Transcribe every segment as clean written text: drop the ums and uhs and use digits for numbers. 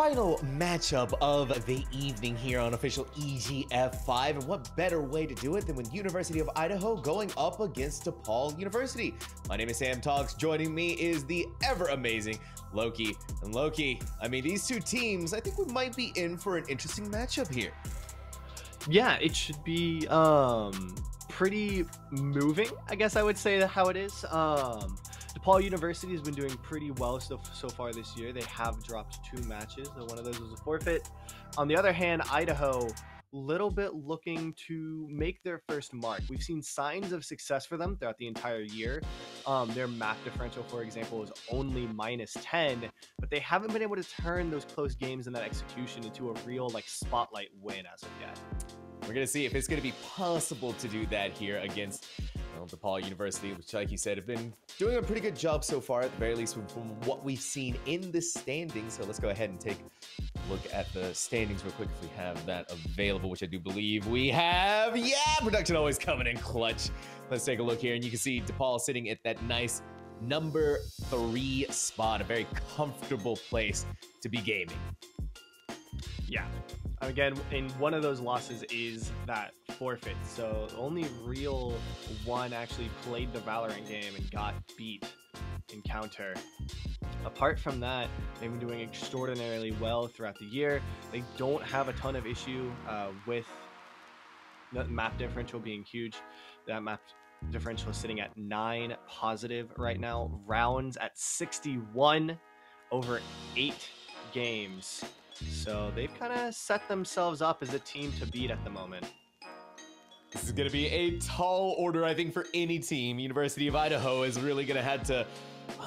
final matchup of the evening here on official EGF5, and what better way to do it than with University of Idaho going up against DePaul University. My name is Sam Talks. Joining me is the ever amazing Loki. And Loki, I mean, these two teams, I think we might be in for an interesting matchup here. Yeah, it should be pretty moving, I guess I would say how it is. DePaul University has been doing pretty well so far this year. They have dropped 2 matches, and one of those was a forfeit. On the other hand, Idaho, little bit looking to make their first mark. We've seen signs of success for them throughout the entire year. Their map differential, for example, is only -10, but they haven't been able to turn those close games and that execution into a real like spotlight win as of yet. We're gonna see if it's gonna be possible to do that here against DePaul University, which, like you said, have been doing a pretty good job so far, at the very least from what we've seen in the standings. So let's go ahead and take a look at the standings real quick if we have that available, which I do believe we have. Yeah, production always coming in clutch. Let's take a look here, and you can see DePaul sitting at that nice #3 spot, a very comfortable place to be gaming. Yeah. Again, in one of those losses is that forfeit, so only real one actually played the Valorant game and got beat in counter. Apart from that, they've been doing extraordinarily well throughout the year. They don't have a ton of issue with the map differential being huge. That map differential is sitting at 9+ right now. Rounds at 61 over 8 games. So they've kind of set themselves up as a team to beat at the moment. This is going to be a tall order, I think, for any team. University of Idaho is really going to have to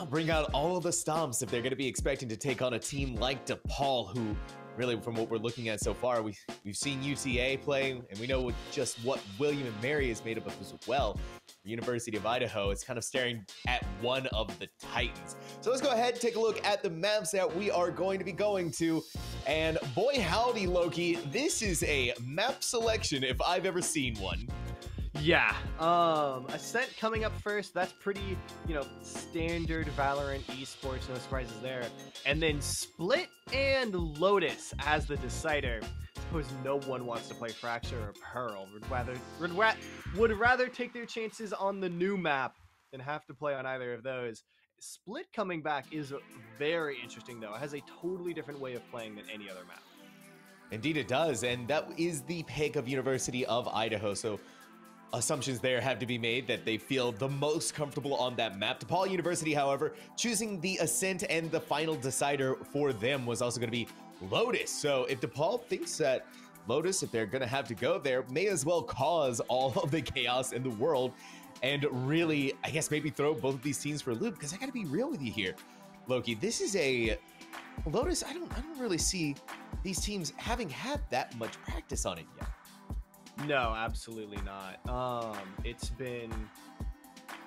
bring out all of the stomps if they're going to be expecting to take on a team like DePaul, who really, from what we're looking at so far, we've seen UCA play, and we know just what William and Mary is made up of as well. The University of Idaho is kind of staring at one of the Titans. So let's go ahead and take a look at the maps that we are going to be going to. And boy howdy, Loki, this is a map selection if I've ever seen one. Yeah, Ascent coming up first. That's pretty, standard Valorant esports, no surprises there. And then Split and Lotus as the decider. I suppose no one wants to play Fracture or Pearl. Would rather take their chances on the new map than have to play on either of those. Split coming back is very interesting, though. It has a totally different way of playing than any other map. Indeed it does, and that is the pick of University of Idaho. So assumptions there have to be made that they feel the most comfortable on that map. DePaul University, however, choosing the Ascent, and the final decider for them was also going to be Lotus. So if DePaul thinks that Lotus, if they're going to have to go there, may as well cause all of the chaos in the world and really, I guess, maybe throw both of these teams for a loop. Because I got to be real with you here, Loki. This is a Lotus. I don't really see these teams having had that much practice on it yet. No, absolutely not.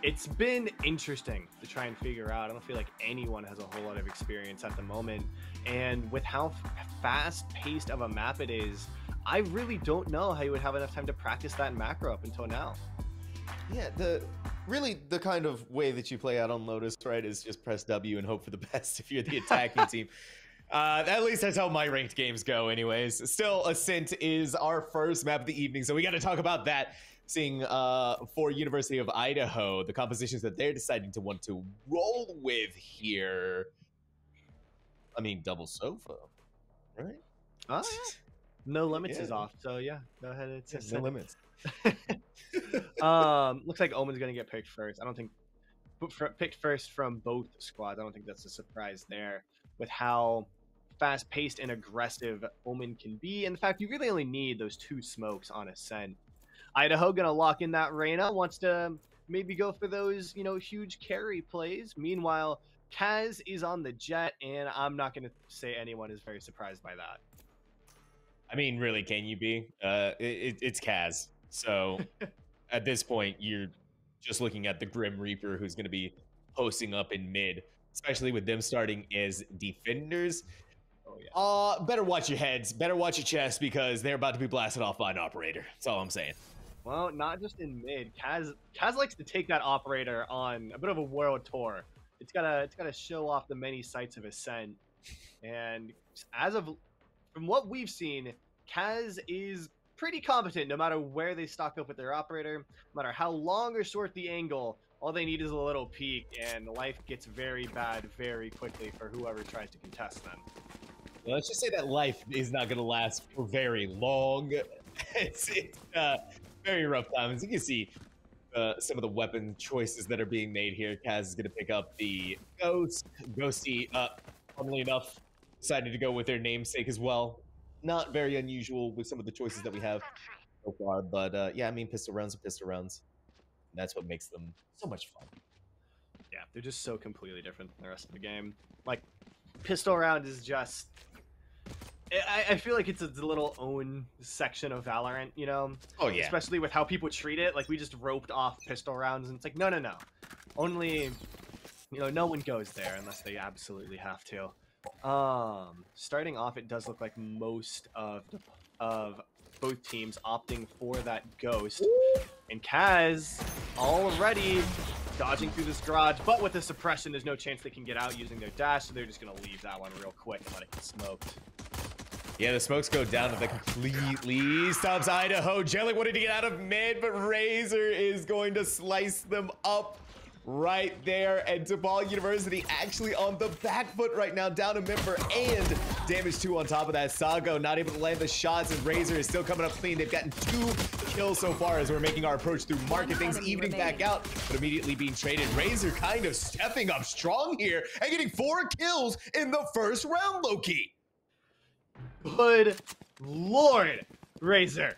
It's been interesting to try and figure out. I don't feel like anyone has a whole lot of experience at the moment, and with how fast-paced of a map it is, I really don't know how you would have enough time to practice that macro up until now. Yeah, the kind of way that you play out on Lotus, right, is just press W and hope for the best if you're the attacking team. At least that's how my ranked games go anyways. Still, Ascent is our first map of the evening, so we got to talk about that. Seeing for University of Idaho, the compositions that they're deciding to want to roll with here. I mean, double Sova, right? Oh, yeah. No limits is off, so yeah, go ahead. It's no limits. Looks like Omen's going to get picked first. I don't think picked first from both squads. I don't think that's a surprise there with how fast-paced and aggressive Omen can be. In fact, you really only need those 2 smokes on Ascent. Idaho gonna lock in that Reyna, wants to maybe go for those, huge carry plays. Meanwhile, Kaz is on the Jett, and I'm not gonna say anyone is very surprised by that. I mean, really, can you be? It's Kaz. So at this point, you're just looking at the Grim Reaper who's gonna be posting up in mid, especially with them starting as defenders. Oh, yeah. Better watch your heads, better watch your chests, because they're about to be blasted off by an operator. That's all I'm saying. Well, not just in mid. Kaz likes to take that operator on a bit of a world tour. It's gotta show off the many sights of Ascent. And from what we've seen, Kaz is pretty competent no matter where they stock up with their operator, no matter how long or short the angle. All they need is a little peek, and life gets very bad very quickly for whoever tries to contest them. Let's just say that life is not going to last for very long. It's very rough time. As you can see, some of the weapon choices that are being made here. Kaz is going to pick up the Ghost. Ghosty, funnily enough, decided to go with their namesake as well. Not very unusual with some of the choices that we have so far, but yeah, I mean, pistol rounds are pistol rounds. And that's what makes them so much fun. Yeah, they're just so completely different than the rest of the game. Like, pistol round is just... I feel like it's a little own section of Valorant, you know? Oh, yeah. Especially with how people treat it. Like, we just roped off pistol rounds, and it's like, no, no, no. Only, you know, no one goes there unless they absolutely have to. Starting off, it does look like most of both teams opting for that Ghost. And Kaz already dodging through this garage, but with the suppression, there's no chance they can get out using their dash, so they're just going to leave that one real quick and let it get smoked. Yeah, the smokes go down, but that completely stops Idaho. Jelly wanted to get out of mid, but Razor is going to slice them up right there. And DePaul University actually on the back foot right now, down a member and damage two on top of that. Sago not able to land the shots, and Razor is still coming up clean. They've gotten 2 kills so far as we're making our approach through market things, evening back out, but immediately being traded. Razor kind of stepping up strong here and getting 4 kills in the first round, Loki. Good Lord, Razor.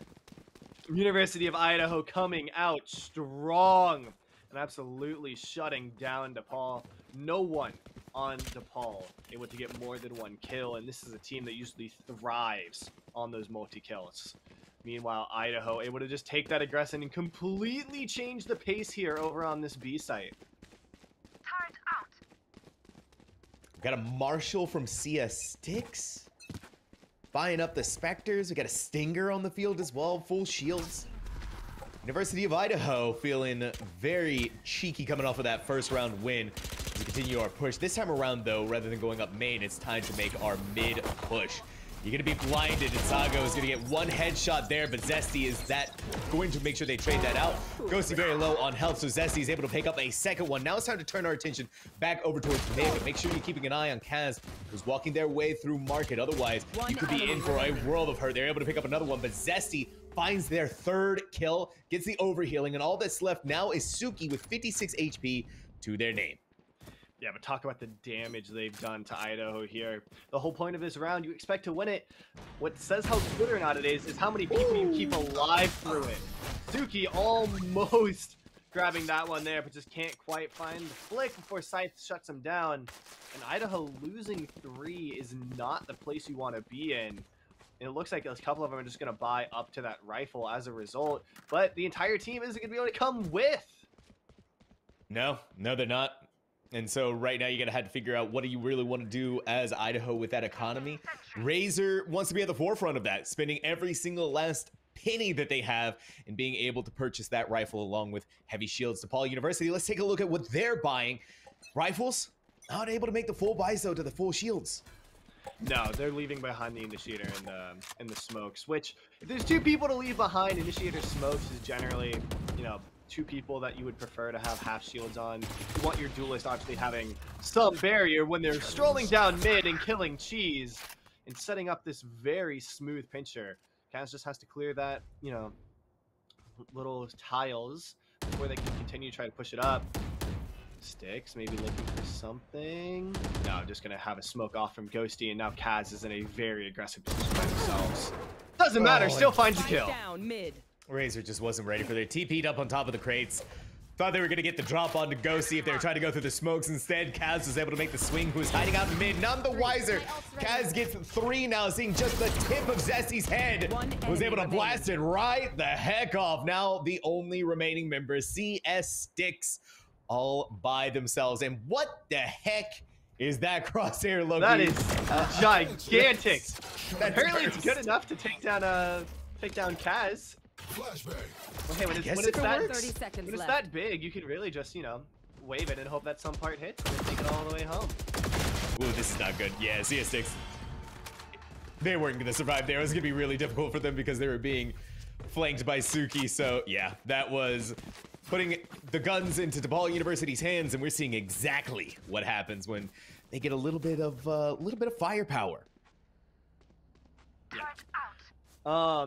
University of Idaho coming out strong and absolutely shutting down DePaul. No one on DePaul able to get more than 1 kill, and this is a team that usually thrives on those multi-kills. Meanwhile, Idaho able to just take that aggression and completely change the pace here over on this B site. Turret out. We've got a Marshall from CS Sticks. Buying up the Spectres. We got a Stinger on the field as well. Full shields. University of Idaho feeling very cheeky coming off of that first round win. As we continue our push. This time around, though, rather than going up main, it's time to make our mid push. You're going to be blinded, and Sago is going to get 1 headshot there, but Zesty is going to make sure they trade that out. Ghosty very low on health, so Zesty is able to pick up a second one. Now it's time to turn our attention back over towards mid, but make sure you're keeping an eye on Kaz, who's walking their way through market. Otherwise, you could be in for a world of hurt. They're able to pick up another one, but Zesty finds their 3rd kill, gets the overhealing, and all that's left now is Suki with 56 HP to their name. Yeah, but talk about the damage they've done to Idaho here. The whole point of this round, you expect to win it. What says how good or not it is how many people you keep alive through it. Suki almost grabbing that one there, but just can't quite find the flick before Scythe shuts him down. And Idaho losing 3 is not the place you want to be in. And it looks like a couple of them are just going to buy up to that rifle as a result. But the entire team isn't going to be able to come with. No, they're not. And so right now you're going to have to figure out what do you really want to do as Idaho with that economy. Razor wants to be at the forefront of that, spending every single last penny that they have and being able to purchase that rifle along with heavy shields. DePaul University, let's take a look at what they're buying. Rifles, not able to make the full buys though to the full shields. No, they're leaving behind the Initiator and the Smokes, which if there's 2 people to leave behind, Initiator Smokes is generally, you know, 2 people that you would prefer to have half shields on. You want your duelist obviously having some barrier when they're strolling down mid and killing Cheese and setting up this very smooth pincher. Kaz just has to clear that, you know, little tiles before they can continue to try to push it up. Sticks maybe looking for something. No, just gonna have a smoke off from Ghosty, and now Kaz is in a very aggressive position by themselves. Doesn't matter, still finds a kill. Down, mid. Razor just wasn't ready for their TP'd up on top of the crates. Thought they were going to get the drop on to Ghosty if they were trying to go through the smokes. Instead, Kaz was able to make the swing, who was hiding out mid. None the wiser. Kaz gets 3 now, seeing just the tip of Zesty's head. Was able to blast it right the heck off. Now the only remaining member, CS Sticks, all by themselves. And what the heck is that crosshair logo? That is gigantic. Apparently it's good enough to take down Kaz. Flashbang. Okay, when it's that big, you can really just, you know, wave it and hope that some part hits and take it all the way home. Ooh, this is not good. Yeah, see ya, Sticks. They weren't gonna survive there. It was gonna be really difficult for them because they were being flanked by Suki. So yeah, that was putting the guns into DePaul University's hands, and we're seeing exactly what happens when they get a little bit of firepower. Yeah.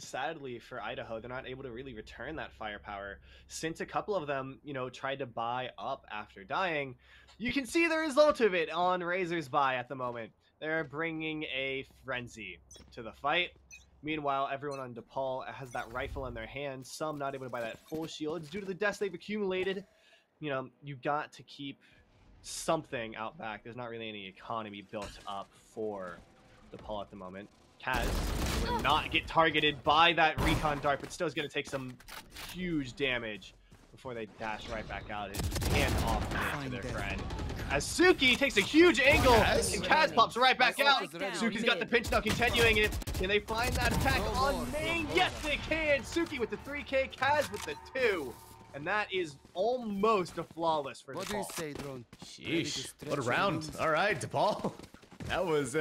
Sadly for Idaho, they're not able to really return that firepower, since a couple of them, you know, tried to buy up after dying. You can see the result of it on Razor's buy at the moment. They're bringing a frenzy to the fight. Meanwhile, everyone on DePaul has that rifle in their hand. Some not able to buy that full shield. It's due to the deaths they've accumulated. You know, you got to keep something out back. There's not really any economy built up for DePaul at the moment. Kaz will not get targeted by that recon dart, but still is going to take some huge damage before they dash right back out and hand off to their friend. As Suki takes a huge angle, and Kaz pops right back out. Suki's got the pinch now continuing it. Can they find that attack on main? Yes, they can. Suki with the 3K, Kaz with the 2. And that is almost a flawless for DePaul. What do you say, Drone? Sheesh, what a round. All right, DePaul. That was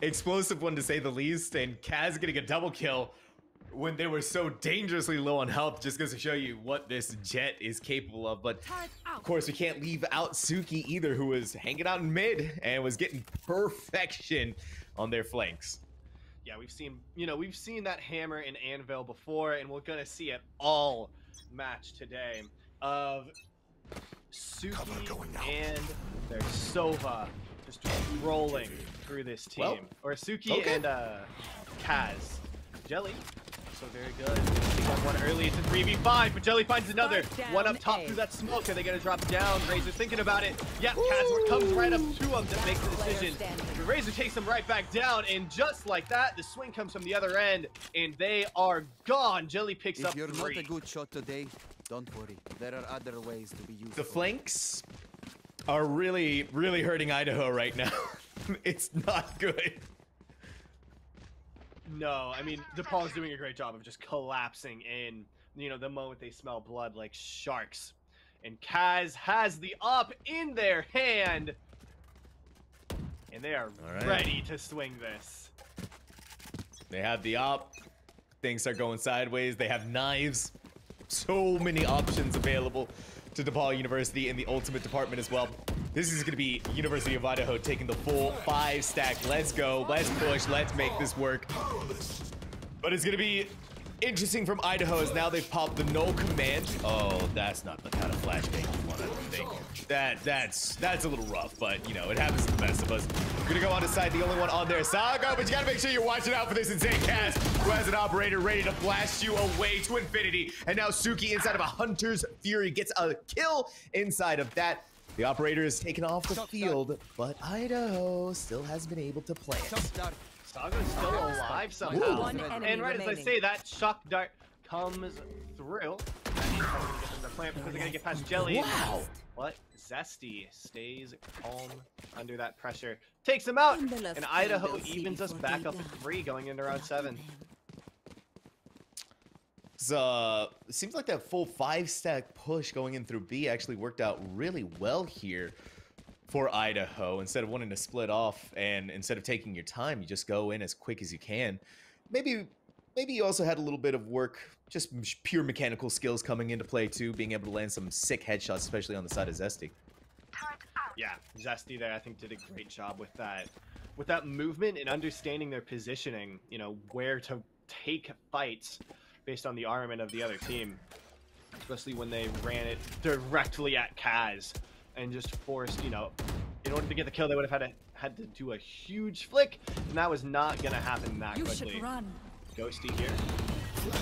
explosive one to say the least, and Kaz getting a double kill when they were so dangerously low on health, just goes to show you what this Jett is capable of. But of course, we can't leave out Suki either, who was hanging out in mid and was getting perfection on their flanks. Yeah, we've seen that hammer and anvil before, and we're gonna see it all match today of Suki and their Sova just rolling through this team. Well, or Suki and Kaz. Jelly, so very good. He got one early, it's a 3v5, but Jelly finds another. One up top through that smoke, and they're gonna drop down. Razor's thinking about it. Yeah, Kaz comes right up to him to make the decision. But Razor takes him right back down, and just like that, the swing comes from the other end, and they are gone. Jelly picks up 3. If you're not a good shot today, don't worry. There are other ways to be used. The flanks are really, really hurting Idaho right now. It's not good. No, I mean, DePaul's doing a great job of just collapsing in, you know, the moment they smell blood like sharks. And Kaz has the up in their hand. And they are ready to swing this. They have the up. Things are going sideways. They have knives. So many options available to DePaul University in the ultimate department as well. This is going to be University of Idaho taking the full 5 stack. Let's go. Let's push. Let's make this work. But it's going to be interesting from Idaho as now they've popped the no command. Oh, that's not the kind of flashbang you want, I don't think. That's a little rough, but, you know, it happens to the best of us. We're going to go on to side. The only one on there, Sago, but you got to make sure you're watching out for this insane Kaz, who has an operator ready to blast you away to infinity. And now Suki inside of a Hunter's Fury gets a kill inside of that. The operator is taken off the field, but Idaho still has been able to play it. Sago's still alive somehow. And right as I say that, Shock Dart comes through. Plant because they're gonna get past Jelly. Wow. But Zesty stays calm under that pressure. Takes him out, and Idaho evens us back up to 3 going into round 7. It seems like that full 5 stack push going in through B actually worked out really well here for Idaho. Instead of wanting to split off and instead of taking your time, you just go in as quick as you can. Maybe you also had a little bit of work, just pure mechanical skills coming into play too, being able to land some sick headshots, especially on the side of Zesty. Yeah, Zesty there I think did a great job with that. With that movement and understanding their positioning, you know, where to take fights based on the armament of the other team, especially when they ran it directly at Kaz and just forced, you know, in order to get the kill, they would have had to do a huge flick, and that was not gonna happen that quickly. You should run. Ghosty here.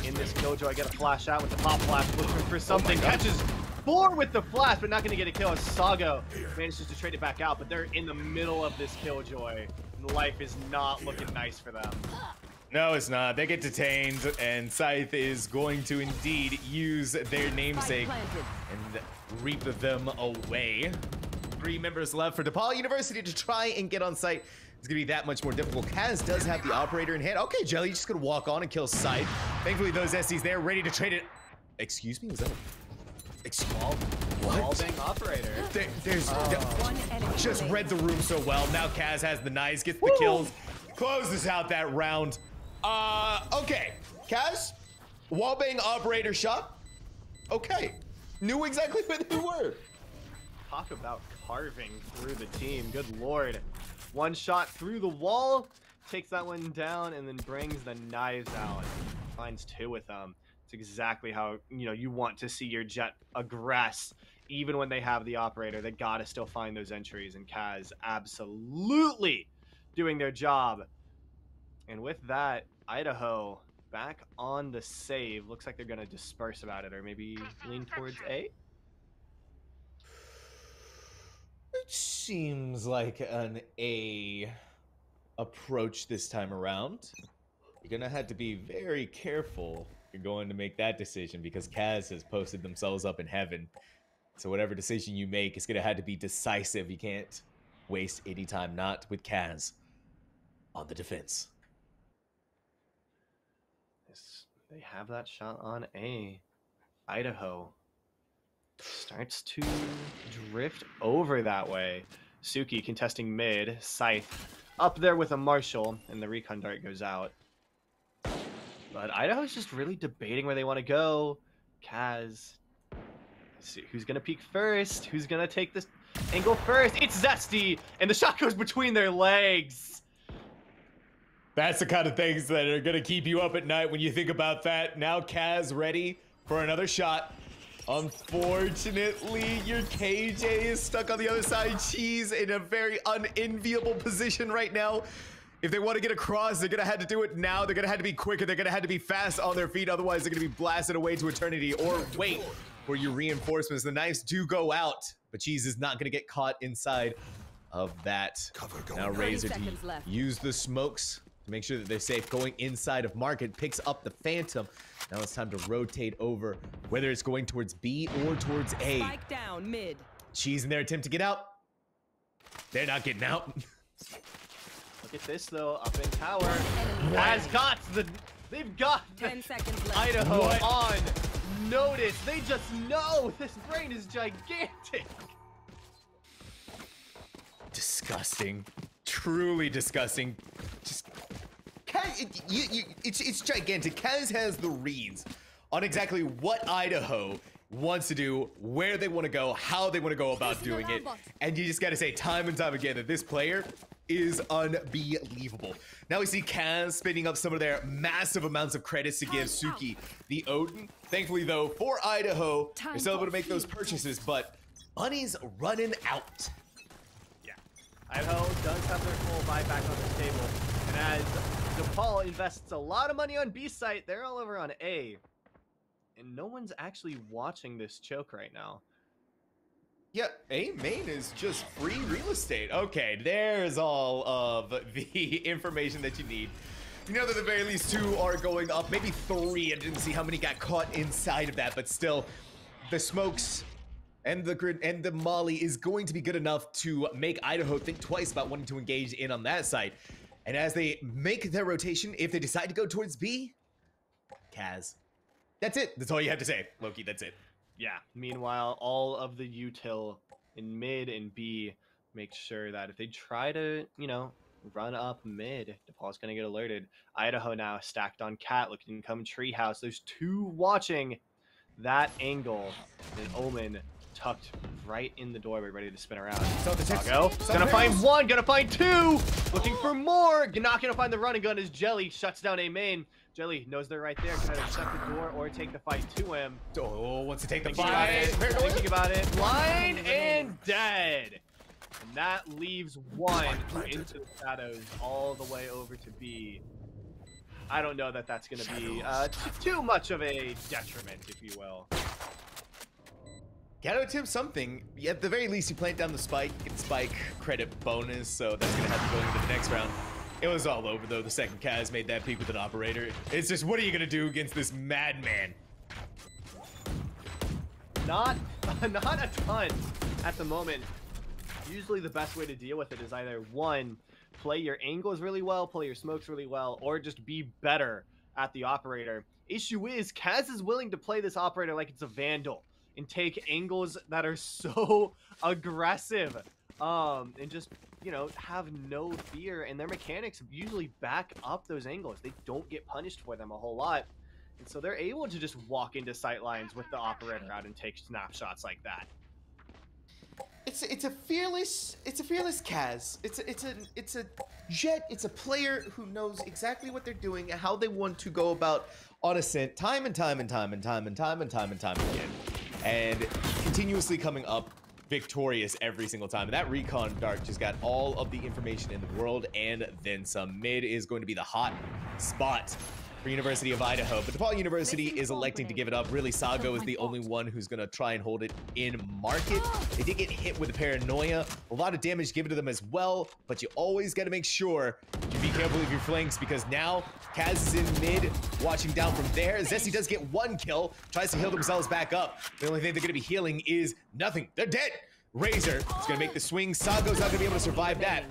In this Killjoy, get a flash out with the pop flash, looking for something, catches 4 with the flash, but not gonna get a kill. Sago manages to trade it back out, but they're in the middle of this Killjoy, and life is not looking nice for them. No, it's not. They get detained, and Scythe is going to indeed use their namesake and reap them away. 3 members left for DePaul University to try and get on site. It's going to be that much more difficult. Kaz does have the operator in hand. Okay, Jelly just going to walk on and kill Scythe. Thankfully, those SCs there ready to trade it. Excuse me? Was that a... Excuse me? Revolving operator. Just read the room so well. Now Kaz has the knives, gets the kills, closes out that round. Okay, Kaz, wallbang operator shot. Okay, knew exactly where they were. Talk about carving through the team. Good lord. One shot through the wall, takes that one down, and then brings the knives out. Finds two with them. It's exactly how, you know, you want to see your Jett aggress. Even when they have the operator, they gotta still find those entries, and Kaz absolutely doing their job. And with that, Idaho back on the save. Looks like they're gonna disperse about it, or maybe lean towards A. It seems like an A approach this time around. You're gonna have to be very careful if you're going to make that decision, because Kaz has posted themselves up in heaven. So whatever decision you make, it's gonna have to be decisive. You can't waste any time, not with Kaz on the defense. They have that shot on A. Idaho starts to drift over that way. Suki contesting mid, Scythe up there with a Marshall, and the recon dart goes out. But Idaho's just really debating where they want to go. Kaz, see who's gonna peek first, who's gonna take this angle first. It's Zesty, and the shot goes between their legs. That's the kind of things that are gonna keep you up at night when you think about that. Now Kaz ready for another shot. Unfortunately, your KJ is stuck on the other side. Cheese in a very unenviable position right now. If they want to get across, they're gonna have to do it now. They're gonna have to be quicker, they're gonna have to be fast on their feet, otherwise they're gonna be blasted away to eternity. Or wait for your reinforcements. The knives do go out, but Cheese is not gonna get caught inside of that. Now Razor use the smokes to make sure that they're safe. Going inside of Market, picks up the Phantom. Now it's time to rotate over, whether it's going towards B or towards A. Spike down mid. Cheese in their attempt to get out. They're not getting out. Look at this though, up in tower. Has got the, they've got 10 seconds left. Idaho on notice. They just know this brain is gigantic. Disgusting, truly disgusting. Just Kaz, it's gigantic. Kaz has the reads on exactly what Idaho wants to do, where they want to go, how they want to go about doing it. And you just got to say time and time again that this player is unbelievable. Now we see Kaz spinning up some of their massive amounts of credits to give Suki the Odin. Thankfully though, for Idaho, they're still able to make those purchases, but money's running out. Yeah, Idaho does have their full buyback on this table. And as DePaul invests a lot of money on B site, they're all over on A. And no one's actually watching this choke right now. Yeah, A main is just free real estate. Okay, there's all of the information that you need. You know that at the very least two are going up, maybe three. I didn't see how many got caught inside of that, but still, the smokes and the grid and the molly is going to be good enough to make Idaho think twice about wanting to engage in on that side. And as they make their rotation, if they decide to go towards B, Kaz, that's it. That's all you have to say, Loki. That's it. Yeah, meanwhile, all of the util in mid and B make sure that if they try to, you know, run up mid, DePaul's going to get alerted. Idaho now stacked on Cat, looking to come treehouse. There's two watching that angle. And Omen tucked right in the doorway, ready to spin around. Sago gonna find one, gonna find two, looking for more. Not gonna find the running gun as Jelly shuts down A main. Jelly knows they're right there. Can either shut the door or take the fight to him. Oh, wants to take the fight. Thinking about it. Blind and dead. And that leaves one into the shadows all the way over to B. I don't know that that's going to be too much of a detriment, if you will. Gotta attempt something. At the very least, you plant down the spike. It's spike credit bonus, so that's going to have to go into the next round. It was all over though the second Kaz made that peek with an operator. It's just, what are you gonna do against this madman? Not a ton at the moment. Usually the best way to deal with it is either one, play your angles really well, play your smokes really well, or just be better at the operator. Issue is, Kaz is willing to play this operator like it's a vandal. and take angles that are so aggressive, and just, you know, have no fear. And their mechanics usually back up those angles. They don't get punished for them a whole lot. And so they're able to just walk into sight lines with the operator out and take snapshots like that. It's a fearless Kaz. It's a Jett. It's a player who knows exactly what they're doing and how they want to go about on Ascent time and time again, and continuously coming up victorious every single time. And that recon dart just got all of the information in the world and then some. Mid is going to be the hot spot for University of Idaho, but DePaul University is electing to give it up. Really, Sago is the only one who's going to try and hold it in market. They did get hit with a paranoia. A lot of damage given to them as well, but you always got to make sure you be careful of your flanks, because now Kaz is in mid, watching down from there. Zesty does get one kill, tries to heal themselves back up. The only thing they're going to be healing is nothing. They're dead. Razor is going to make the swing. Sago's not going to be able to survive that.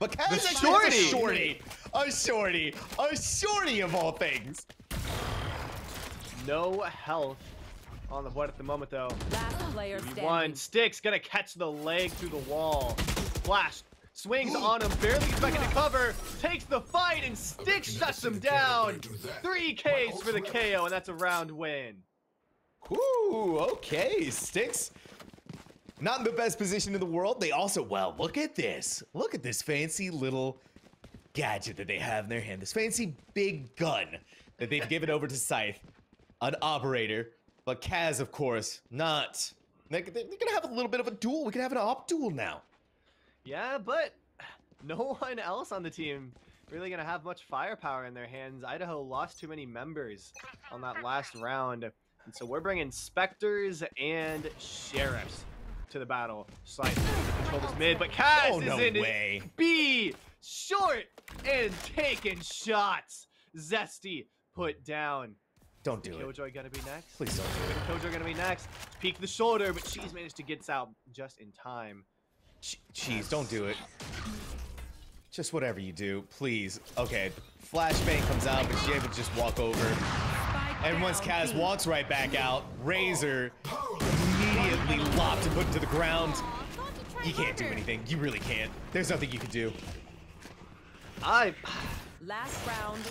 But Kaz is actually a shorty of all things. No health on the board at the moment, though. One. Sticks gonna catch the leg through the wall. Flash swings on him, barely gets back into cover, takes the fight, and Sticks shuts him down. 3Ks for the KO, and that's a round win. Ooh, okay, Sticks. Not in the best position in the world. They also, well, look at this. Look at this fancy little gadget that they have in their hand. This fancy big gun that they've given over to Scythe, an operator. But Kaz, of course, not. They're going to have a little bit of a duel. We can have an op duel now. Yeah, but no one else on the team really going to have much firepower in their hands. Idaho lost too many members on that last round. And so we're bringing Specters and Sheriffs to the battle. Slight control this mid, but Kaz is in B, short and taking shots. Zesty put down. Don't do it. Killjoy gonna be next. Please don't do it. Killjoy gonna be next. Peek the shoulder, but Cheese managed to get out just in time. Cheese, don't do it. Just whatever you do, please. Okay, flashbang comes out, but she's able to just walk over. And once Kaz walks right back out, Razor immediately lopped and put to the ground. You can't do anything. You really can't. There's nothing you can do. So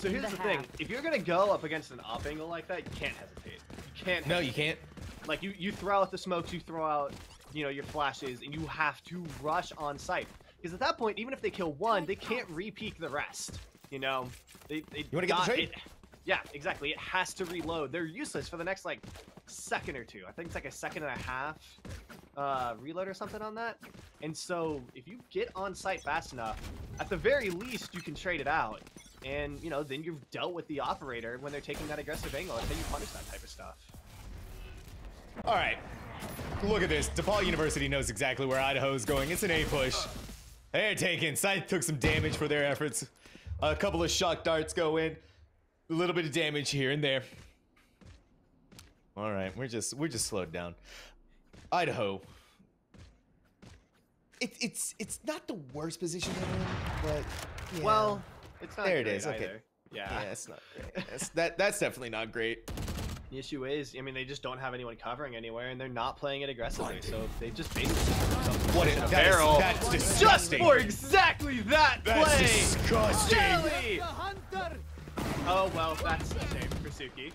here's the thing. If you're going to go up against an op angle like that, you can't hesitate. You can't. No, you can't. Like, you throw out the smokes, you throw out, you know, your flashes, and you have to rush on sight. Because at that point, even if they kill one, they can't re-peek the rest. You know? You want to get the trade? Yeah, exactly. It has to reload. They're useless for the next, like, second or two. I think it's like a second and a half reload or something on that. And so if you get on site fast enough, at the very least, you can trade it out. And, you know, then you've dealt with the operator when they're taking that aggressive angle, and then you punish that type of stuff. All right. Look at this. DePaul University knows exactly where Idaho is going. It's an A push. They're taking. Scythe took some damage for their efforts. A couple of shock darts go in. A little bit of damage here and there. All right, we're just slowed down. Idaho. It's not the worst position they're in, but yeah. Well, it's not there. It is okay. Either. Yeah, it's not great. That's definitely not great. The issue is, I mean, they just don't have anyone covering anywhere, and they're not playing it aggressively. So they just basically put themselves in a barrel. That's disgusting. Just for exactly that play. That's disgusting. Jelly. Oh well, that's a shame for Suki.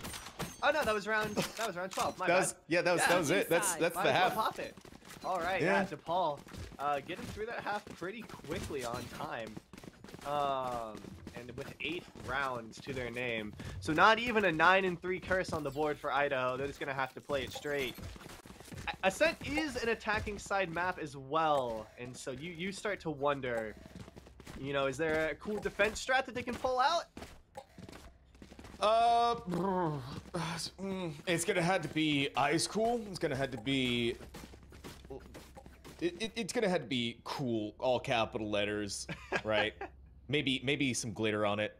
Oh no, that was round 12. My bad. Yeah, that was it. That's the half. Pop it. All right, yeah. DePaul, getting through that half pretty quickly on time, and with 8 rounds to their name. So not even a 9-3 curse on the board for Idaho. They're just gonna have to play it straight. Ascent is an attacking side map as well, and so you start to wonder, you know, is there a cool defense strat that they can pull out? It's gonna have to be ice cool. It's gonna have to be. It's gonna have to be cool, all capital letters, right? maybe some glitter on it.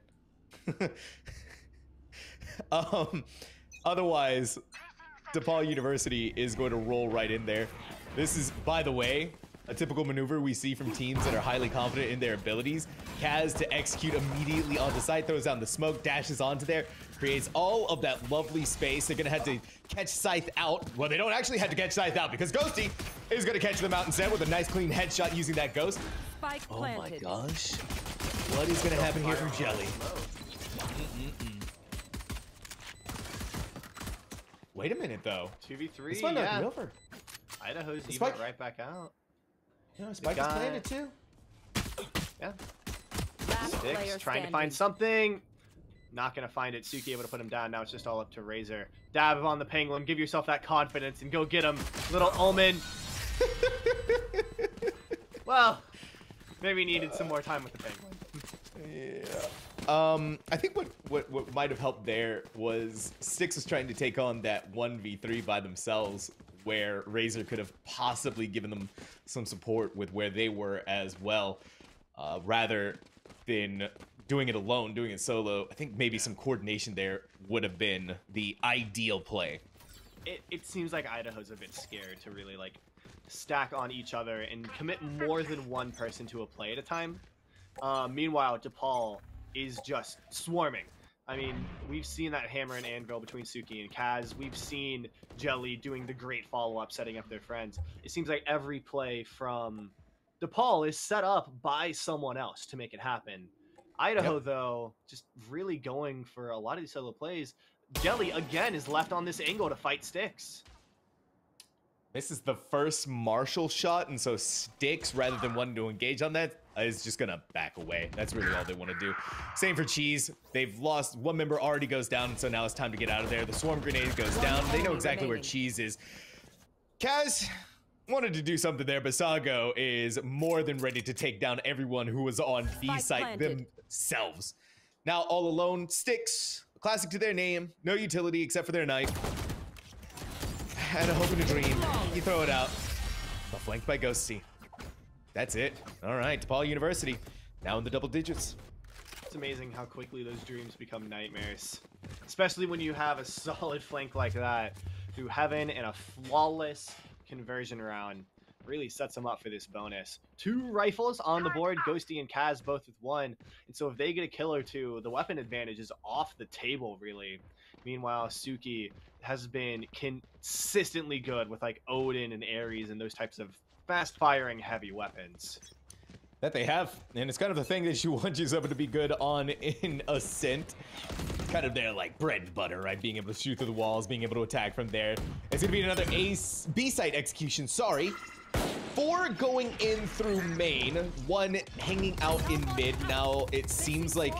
Otherwise, DePaul University is going to roll right in there. This is, by the way, a typical maneuver we see from teams that are highly confident in their abilities. Kaz to execute immediately onto Scythe, throws down the smoke, dashes onto there, creates all of that lovely space. They're gonna have to catch Scythe out. Well, they don't actually have to catch Scythe out because Ghosty is gonna catch them out instead with a nice clean headshot using that ghost. Spike planted. Oh my gosh. What is gonna happen here from Jelly? Wait a minute though. 2v3. This might not be over. Idaho's even right back out. You know, Spike is planted too. Yeah. Sticks trying to find something. Not gonna find it. Suki able to put him down. Now it's just all up to Razor. Dab on the penguin. Give yourself that confidence and go get him. Little Omen. Well, maybe needed some more time with the penguin. Yeah. I think what might have helped there was Sticks was trying to take on that 1v3 by themselves, where Razor could have possibly given them some support with where they were as well, rather than doing it alone, doing it solo. I think maybe some coordination there would have been the ideal play. It seems like Idaho's a bit scared to really like stack on each other and commit more than one person to a play at a time. Meanwhile, DePaul is just swarming. I mean, we've seen that hammer and anvil between Suki and Kaz. We've seen Jelly doing the great follow-up, setting up their friends. It seems like every play from DePaul is set up by someone else to make it happen. Idaho, though, just really going for a lot of these solo plays. Jelly, again, is left on this angle to fight Sticks. This is the first Marshall shot, and so Sticks, rather than wanting to engage on that, is just gonna back away. That's really all they want to do. Same for Cheese. They've lost one member, already goes down, and so now it's time to get out of there. The swarm grenade goes down. They know exactly where Cheese is. Kaz wanted to do something there, but Sago is more than ready to take down everyone who was on the site themselves. Now all alone, Sticks, classic to their name, no utility except for their knife. Had a hope and a dream. You throw it out. But flanked by Ghosty. That's it. All right, DePaul University, now in the double digits. It's amazing how quickly those dreams become nightmares, especially when you have a solid flank like that through heaven and a flawless conversion round. Really sets them up for this bonus. Two rifles on the board, Ghosty and Kaz both with one. And so if they get a kill or two, the weapon advantage is off the table, really. Meanwhile, Suki has been consistently good with like Odin and Ares and those types of fast-firing heavy weapons. That they have, and it's kind of the thing that you want yourself to be good on in Ascent. It's kind of their like bread and butter, right? Being able to shoot through the walls, being able to attack from there. It's gonna be another B site execution, sorry. 4 going in through main, 1 hanging out in mid. Now it seems like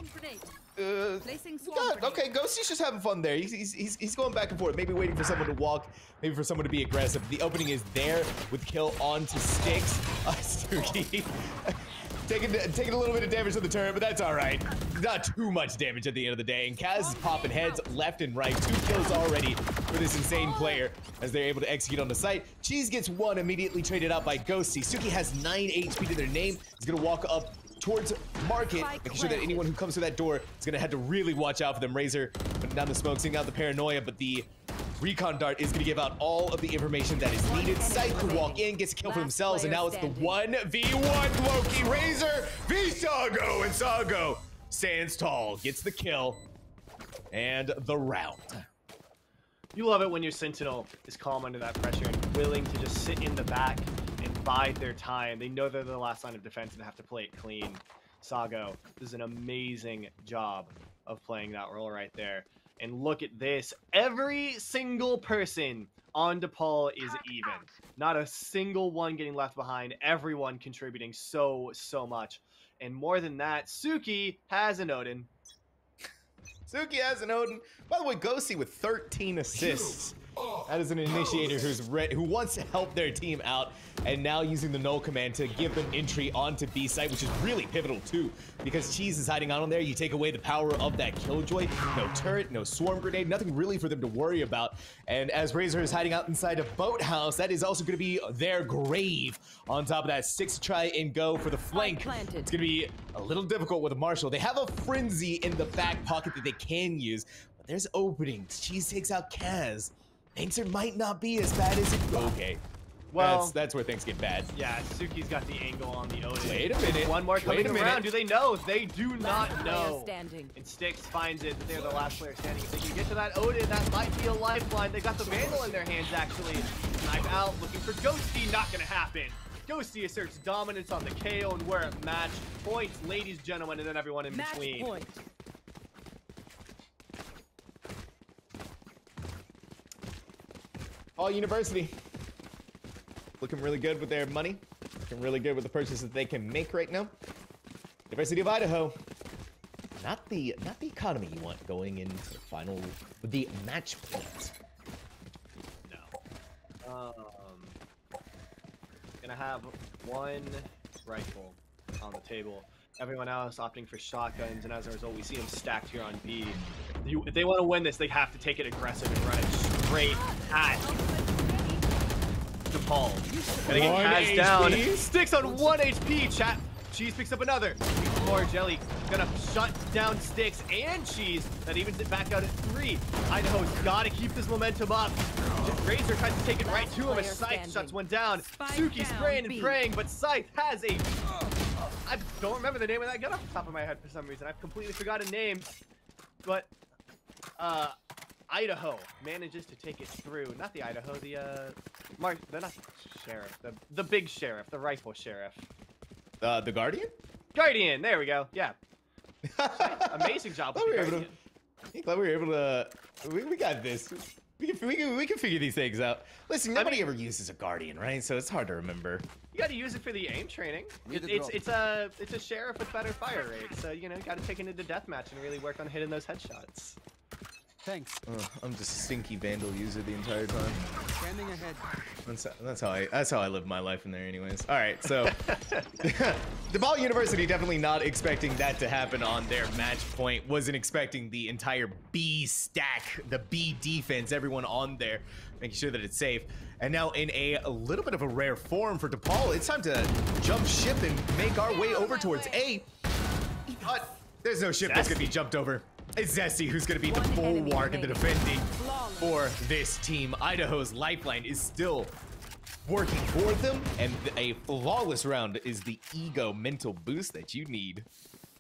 okay, Ghosty's just having fun there. He's going back and forth, maybe waiting for someone to walk, maybe for someone to be aggressive. The opening is there with kill onto Sticks. Suki taking a little bit of damage to the turret, but that's all right. Not too much damage at the end of the day. And Kaz is popping heads left and right. 2 kills already for this insane player as they're able to execute on the site. Cheese gets 1 immediately traded out by Ghosty. Suki has 9 HP to their name. He's gonna walk up towards market, making sure that anyone who comes through that door is gonna have to really watch out for them. Razor putting down the smoke, seeing out the paranoia, but the recon dart is gonna give out all of the information that is needed. Scythe can walk in, gets a kill for themselves, and now it's the 1v1 Loki. Razor v Sago, and Sago stands tall, gets the kill, and the round. You love it when your Sentinel is calm under that pressure and willing to just sit in the back, bide their time. They know they're the last line of defense and have to play it clean. Sago does an amazing job of playing that role right there. And look at this. Every single person on DePaul is even. Not a single one getting left behind. Everyone contributing so much. And more than that, Suki has an Odin. Suki has an Odin. By the way, Ghosty with 13 assists. That is an initiator who wants to help their team out, and now using the null command to give them entry onto B site, which is really pivotal too, because Cheese is hiding out on there. You take away the power of that Killjoy. No turret, no swarm grenade, nothing really for them to worry about. And as Razor is hiding out inside a boathouse, that is also going to be their grave. On top of that, Six try and go for the flank. It's going to be a little difficult with Marshall. They have a frenzy in the back pocket that they can use, but there's openings. Cheese takes out Kaz. Things might not be as bad as it. Okay, Well, that's where things get bad. Yeah, Suki's got the angle on the Odin. Wait a minute. One more coming around. Do they know? They do not know. And Sticks finds it, but they're the last player standing. If they can get to that Odin, that might be a lifeline. They got the Vandal in their hands, actually. Knife out, looking for Ghosty. Not gonna happen. Ghosty asserts dominance on the KO, and we're at match points, ladies, gentlemen, and then everyone in between. Match point. All University. Looking really good with their money. Looking really good with the purchases that they can make right now. University of Idaho. Not the economy you want going into the final, the match point. No. Gonna have one rifle on the table. Everyone else opting for shotguns, and as a result, we see them stacked here on B. If they want to win this, they have to take it aggressive and run it straight at DePaul. Gonna get Kaz down. Sticks on 1 HP. Chat. Cheese picks up another. More Jelly. Gonna shut down Sticks and Cheese. That evens it back out at 3. Idaho's gotta keep this momentum up. Razor tries to take it right to him as Scythe shuts one down. Suki spraying and praying, but Scythe has a... I don't remember the name of that gun off the top of my head for some reason. I've completely forgotten names. But... Idaho manages to take it through. Not the Idaho, the not the sheriff, the big sheriff, the rifle sheriff. The Guardian? Guardian, there we go. Yeah. Amazing job. Glad we were able to. We got this. We can figure these things out. Listen, nobody ever uses a Guardian, right? So it's hard to remember. You got to use it for the aim training. It's a sheriff with better fire rate. So you know, you got to take it into deathmatch and really work on hitting those headshots. Thanks. Oh, I'm just a stinky Vandal user the entire time. Standing ahead. That's how I live my life in there, anyways. All right, so DePaul University definitely not expecting that to happen on their match point. Wasn't expecting the entire B stack, the B defense, everyone on there, making sure that it's safe. And now in a little bit of a rare form for DePaul, it's time to jump ship and make our way over towards A. But there's no ship that's gonna be jumped over. It's Zesty who's going to be the bulwark and the defending for this team. Idaho's lifeline is still working for them, and a flawless round is the ego mental boost that you need.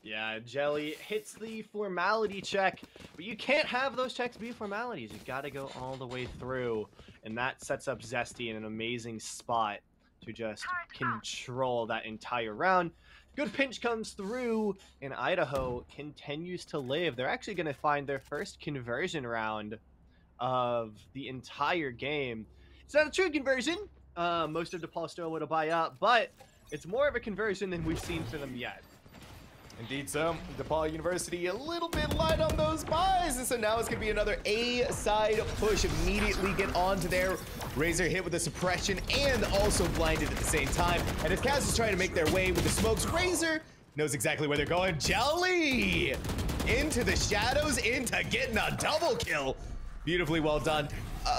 Yeah, Jelly hits the formality check, but you can't have those checks be formalities. You've got to go all the way through, and that sets up Zesty in an amazing spot to just control that entire round. Good pinch comes through, and Idaho continues to live. They're actually going to find their first conversion round of the entire game. It's not a true conversion. Most of DePaul still would have buy up, but it's more of a conversion than we've seen for them yet. Indeed so. DePaul University a little bit light on those buys, and so now it's going to be another A-side push. Immediately get onto their Razor hit with a suppression and also blinded at the same time. And as Kaz is trying to make their way with the smokes, Razor knows exactly where they're going. Jelly! Into the shadows, into getting a double kill. Beautifully well done.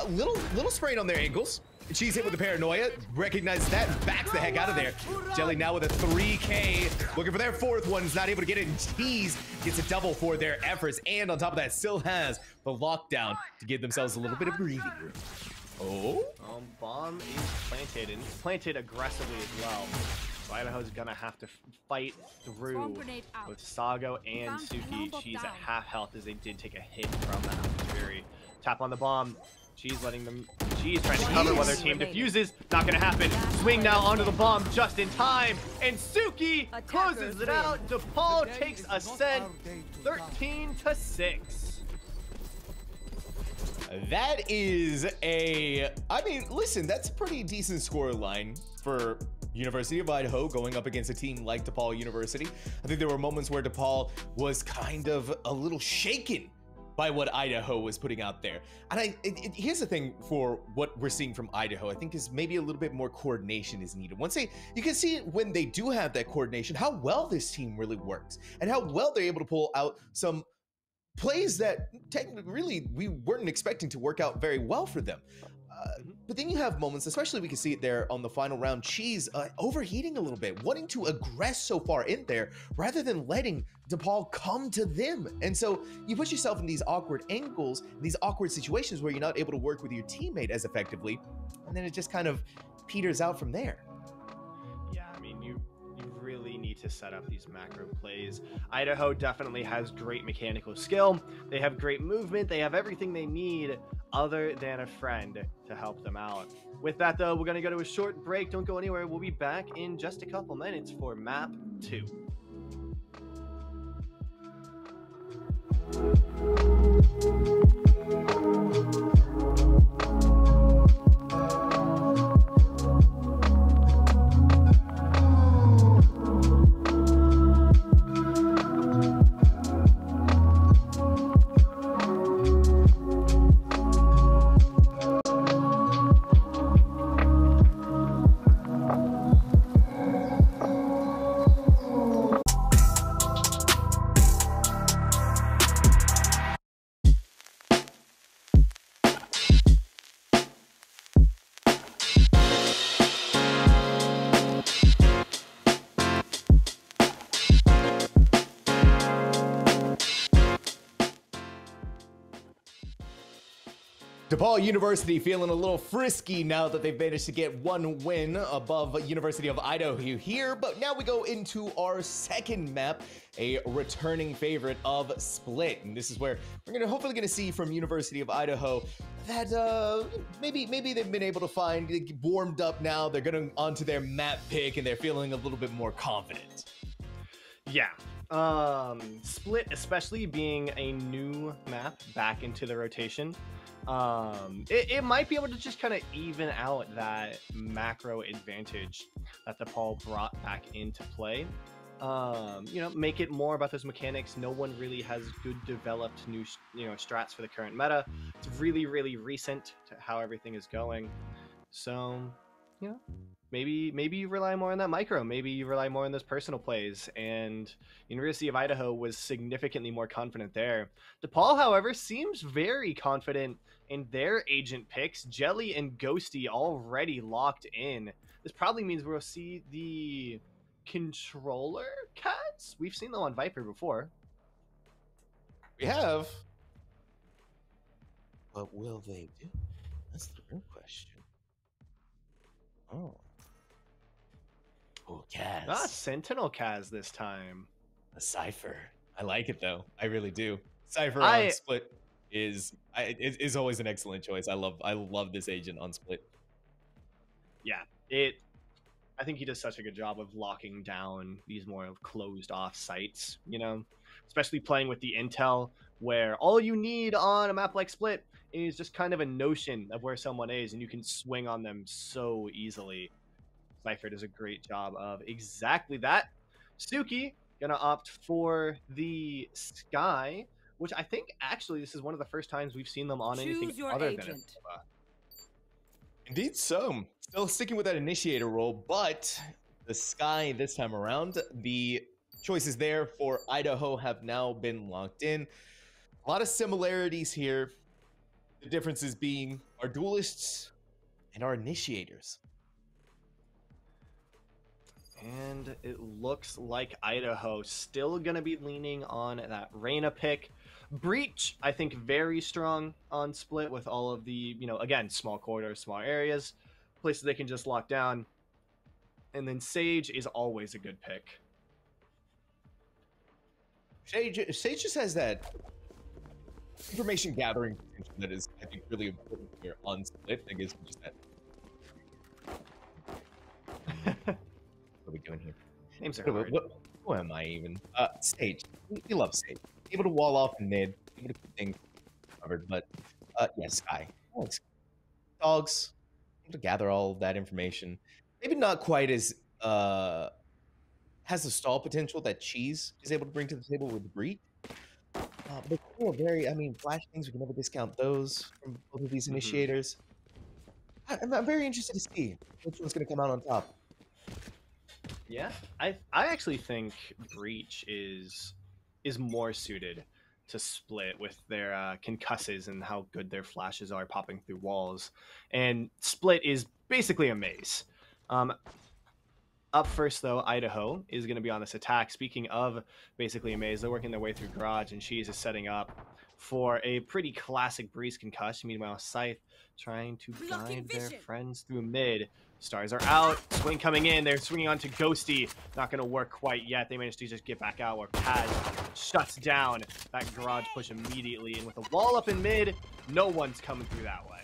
Little sprain on their ankles. She's hit with the paranoia, recognizes that, backs the heck out of there. Jelly now with a 3K, looking for their fourth one, is not able to get it, and Cheese gets a double for their efforts, and on top of that, still has the lockdown to give themselves a little bit of breathing room. Oh? Bomb is planted, and it's planted aggressively as well. So Idaho's gonna have to fight through with Sago and Suki. She's at half health as they did take a hit from that Fury. Tap on the bomb. She's letting them. She's trying to cover while their team defuses. Not gonna happen. Swing now onto the bomb just in time. And Suki closes it out. DePaul takes Ascent 13-6. That is a. I mean, listen, that's a pretty decent score line for University of Idaho going up against a team like DePaul University. I think there were moments where DePaul was kind of a little shaken by what Idaho was putting out there. And here's the thing for what we're seeing from Idaho, I think is maybe a little bit more coordination is needed. You can see when they do have that coordination, how well this team really works and how well they're able to pull out some plays that technically really we weren't expecting to work out very well for them. But then you have moments, especially we can see it there on the final round, Cheese overheating a little bit, wanting to aggress so far in there rather than letting DePaul come to them. And so you put yourself in these awkward angles, these awkward situations where you're not able to work with your teammate as effectively, and then it just kind of peters out from there. Yeah, I mean, you really need to set up these macro plays. Idaho definitely has great mechanical skill. They have great movement. They have everything they need other than a friend to help them out. With that, though, we're going to go to a short break. Don't go anywhere. We'll be back in just a couple minutes for map 2. DePaul University feeling a little frisky now that they've managed to get one win above University of Idaho here, but now we go into our second map, a returning favorite of Split, and this is where we're hopefully gonna see from University of Idaho that maybe they've been able to find, they warmed up now, they're going onto their map pick and they're feeling a little bit more confident. Yeah. Split, especially being a new map back into the rotation, it might be able to just kind of even out that macro advantage that DePaul brought back into play. You know, make it more about those mechanics. No one really has good developed new, strats for the current meta. It's really, really recent to how everything is going. So, you know, maybe you rely more on that micro. Maybe you rely more on those personal plays. And University of Idaho was significantly more confident there. DePaul, however, seems very confident in their agent picks. Jelly and Ghosty already locked in. This probably means we'll see the controller cats. We've seen them on Viper before. We have. What will they do? That's the real question. Oh. Oh, Kaz. Ah, Sentinel Kaz this time. A Cypher. I like it, though. I really do. Cypher on Split is always an excellent choice. I love this agent on Split. Yeah, I think he does such a good job of locking down these more closed-off sites, you know? Especially playing with the intel, where all you need on a map like Split is just kind of a notion of where someone is, and you can swing on them so easily. Cypher does a great job of exactly that. Suki gonna opt for the Sky, which I think actually this is one of the first times we've seen them on anything other than Sova. Indeed so. Still sticking with that initiator role, but the Sky this time around, the choices there for Idaho have now been locked in. A lot of similarities here. The differences being our duelists and our initiators. And it looks like Idaho still going to be leaning on that Reyna pick. Breach, I think, very strong on Split with all of the, again, small corridors, small areas, places they can just lock down. And then Sage is always a good pick. Sage just has that information gathering potential that is, I think, really important here on Split. I guess just that. What are we doing here? Names are hard. Who am I even? Sage. We love Sage. Able to wall off and nid. Able to keep things covered. But, yeah, Sky. Dogs. Able to gather all of that information. Maybe not quite as, has the stall potential that Cheese is able to bring to the table with Breed. But still very, flash things. We can never discount those from both of these initiators. I'm very interested to see which one's going to come out on top. Yeah, I actually think Breach is more suited to Split with their concusses and how good their flashes are popping through walls. And Split is basically a maze. Up first, though, Idaho is going to be on this attack. Speaking of basically a maze, they're working their way through Garage, and Cheese is setting up for a pretty classic Breeze concuss. Meanwhile, Scythe trying to guide their friends through mid. Stars are out. Swing coming in. They're swinging onto Ghosty. Not going to work quite yet. They managed to just get back out where Kaz shuts down that Garage push immediately. And with a wall up in mid, no one's coming through that way.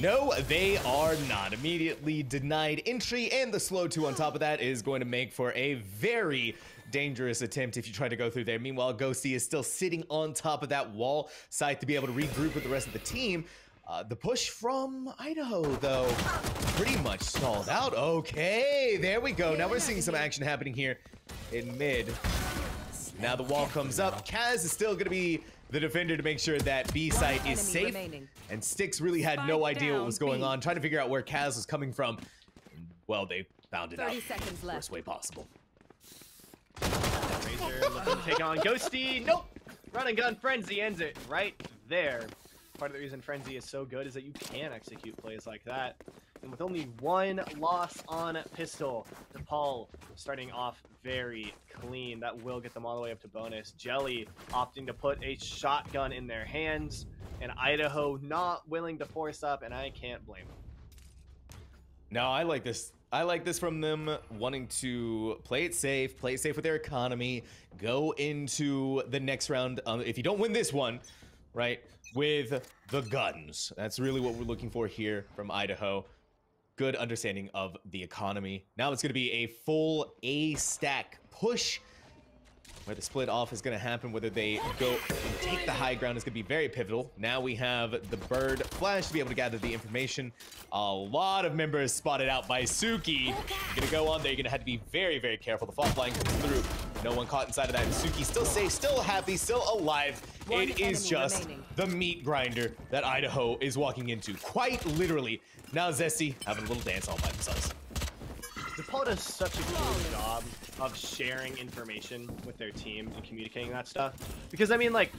No, they are not. Immediately denied entry, and the slow two on top of that is going to make for a very dangerous attempt if you try to go through there. Meanwhile, Ghosty is still sitting on top of that wall. Scythe to be able to regroup with the rest of the team. The push from Idaho, though, pretty much stalled out. Okay, there we go. Now we're seeing some action happening here in mid. Now the wall comes up. Kaz is still going to be the defender to make sure that B site is safe. And Sticks really had no idea what was going on, trying to figure out where Kaz was coming from. Well, they found it out the worst way possible. Razor looking to take on Ghosty. Nope. Run and gun frenzy ends it right there. Part of the reason frenzy is so good is that you can execute plays like that. And with only one loss on pistol, DePaul starting off very clean. That will get them all the way up to bonus. Jelly opting to put a shotgun in their hands, and Idaho not willing to force up, and I can't blame them. No, I like this. I like this from them, wanting to play it safe with their economy, go into the next round. If you don't win this one, right, with the guns. That's really what we're looking for here from Idaho. Good understanding of the economy. Now it's going to be a full A stack push where the split off is going to happen. Whether they go and take the high ground is going to be very pivotal. Now we have the bird flash to be able to gather the information. A lot of members spotted out by Suki. You're going to go on there. You're going to have to be very, very careful. The fault line comes through. No one caught inside of that. Suki still safe, still happy, still alive. It is just the meat grinder that Idaho is walking into, quite literally. Now Zesty having a little dance all by themselves. DePaul does such a cool job of sharing information with their team and communicating that stuff. Because, I mean, like,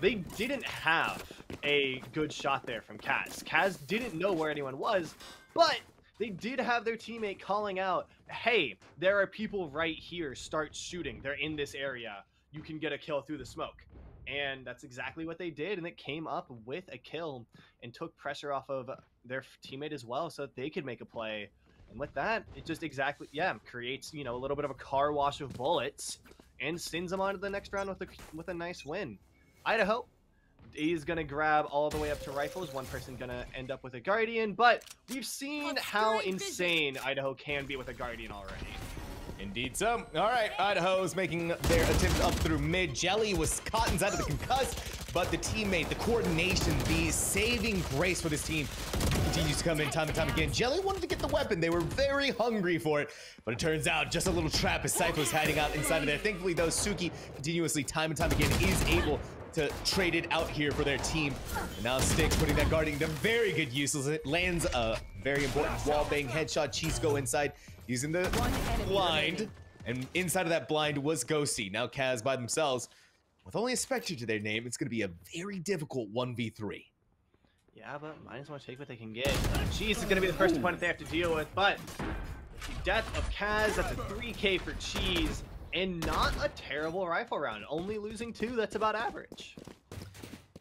they didn't have a good shot there from Kaz. Kaz didn't know where anyone was, but they did have their teammate calling out, hey, there are people right here, start shooting. They're in this area. You can get a kill through the smoke. And that's exactly what they did, and it came up with a kill and took pressure off of their teammate as well so that they could make a play. And with that, it just exactly, yeah, creates, you know, a little bit of a car wash of bullets and sends them on to the next round with a nice win. Idaho is going to grab all the way up to rifles. One person going to end up with a Guardian, but we've seen how insane Idaho can be with a Guardian already. Indeed so. All right, Idaho's making their attempt up through mid. Jelly was caught inside of the concuss, but the teammate, the coordination, the saving grace for this team continues to come in time and time again. Jelly wanted to get the weapon. They were very hungry for it, but it turns out just a little trap as Cypher was hiding out inside of there. Thankfully, though, Suki continuously time and time again is able to trade it out here for their team. And now Sticks putting that guarding to very good use as it lands a very important wall bang headshot. Cheese go inside using the blind, and inside of that blind was Ghosty. Now Kaz by themselves with only a Spectre to their name. It's going to be a very difficult 1v3. Yeah, but might as well take what they can get. Cheese is going to be the first opponent they have to deal with, but the death of Kaz, that's a 3K for Cheese. And not a terrible rifle round. Only losing 2, that's about average.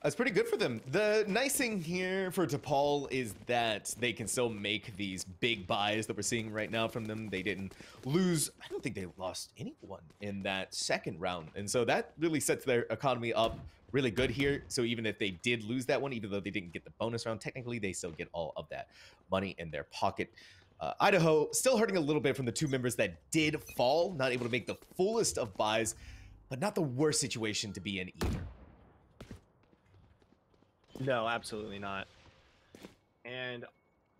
That's pretty good for them. The nice thing here for DePaul is that they can still make these big buys that we're seeing right now from them. They didn't lose. I don't think they lost anyone in that second round. And so that really sets their economy up really good here. So even if they did lose that one, even though they didn't get the bonus round, technically they still get all of that money in their pocket. Idaho still hurting a little bit from the two members that did fall, not able to make the fullest of buys, but not the worst situation to be in either. No, absolutely not. And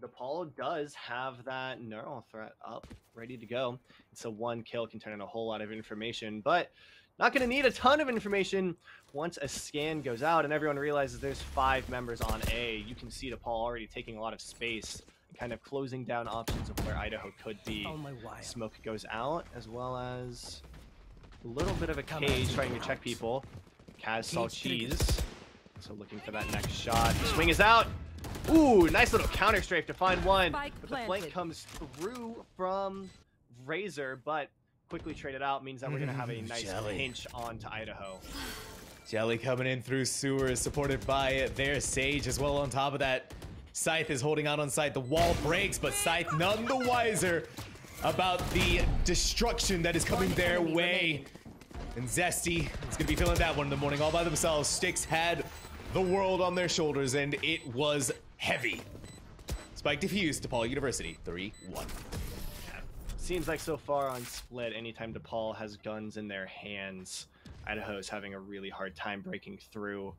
DePaul does have that neural threat up, ready to go. So one kill can turn in a whole lot of information, but not going to need a ton of information once a scan goes out and everyone realizes there's 5 members on A. You can see DePaul already taking a lot of space, kind of closing down options of where Idaho could be. Oh my God. Smoke goes out, as well as a little bit of a cage trying to check people. Kaz saw Cheese, so looking for that next shot. The swing is out. Ooh, nice little counter strafe to find one. But the flank comes through from Razor, but quickly traded out means that we're going to have a nice pinch onto Idaho. Jelly coming in through sewers, supported by their Sage as well on top of that. Scythe is holding out on Scythe. The wall breaks, but Scythe none the wiser about the destruction that is coming their way. And Zesty is going to be feeling that one in the morning all by themselves. Sticks had the world on their shoulders, and it was heavy. Spike defused, DePaul University, 3-1. Seems like so far on Split, anytime DePaul has guns in their hands, Idaho is having a really hard time breaking through.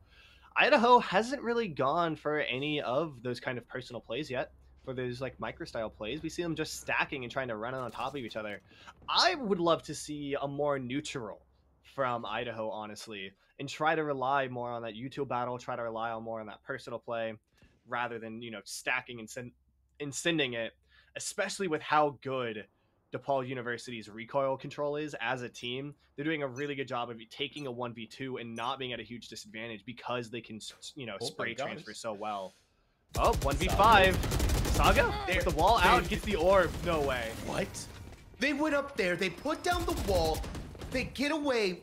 Idaho hasn't really gone for any of those kind of personal plays yet. For those like micro style plays, we see them just stacking and trying to run on top of each other. I would love to see a more neutral from Idaho, honestly, and try to rely more on that YouTube battle, try to rely on more on that personal play rather than, you know, stacking and sending it, especially with how good DePaul University's recoil control is as a team. They're doing a really good job of taking a 1v2 and not being at a huge disadvantage because they can, you know, spray transfer so well. Oh, 1v5. Saga, with the wall out, gets the orb. No way. What? They went up there, they put down the wall, they get away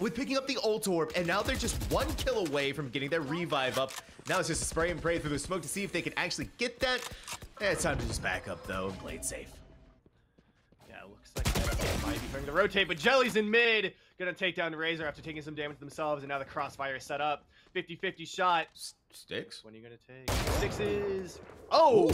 with picking up the ult orb, and now they're just one kill away from getting their revive up. Now it's just a spray and pray through the smoke to see if they can actually get that. It's time to just back up though and play it safe. Looks like Idaho might be trying to rotate, but Jelly's in mid. Gonna take down Razor after taking some damage themselves, and now the crossfire is set up. 50-50 shot. Sticks? When are you gonna take? Sixes. Oh!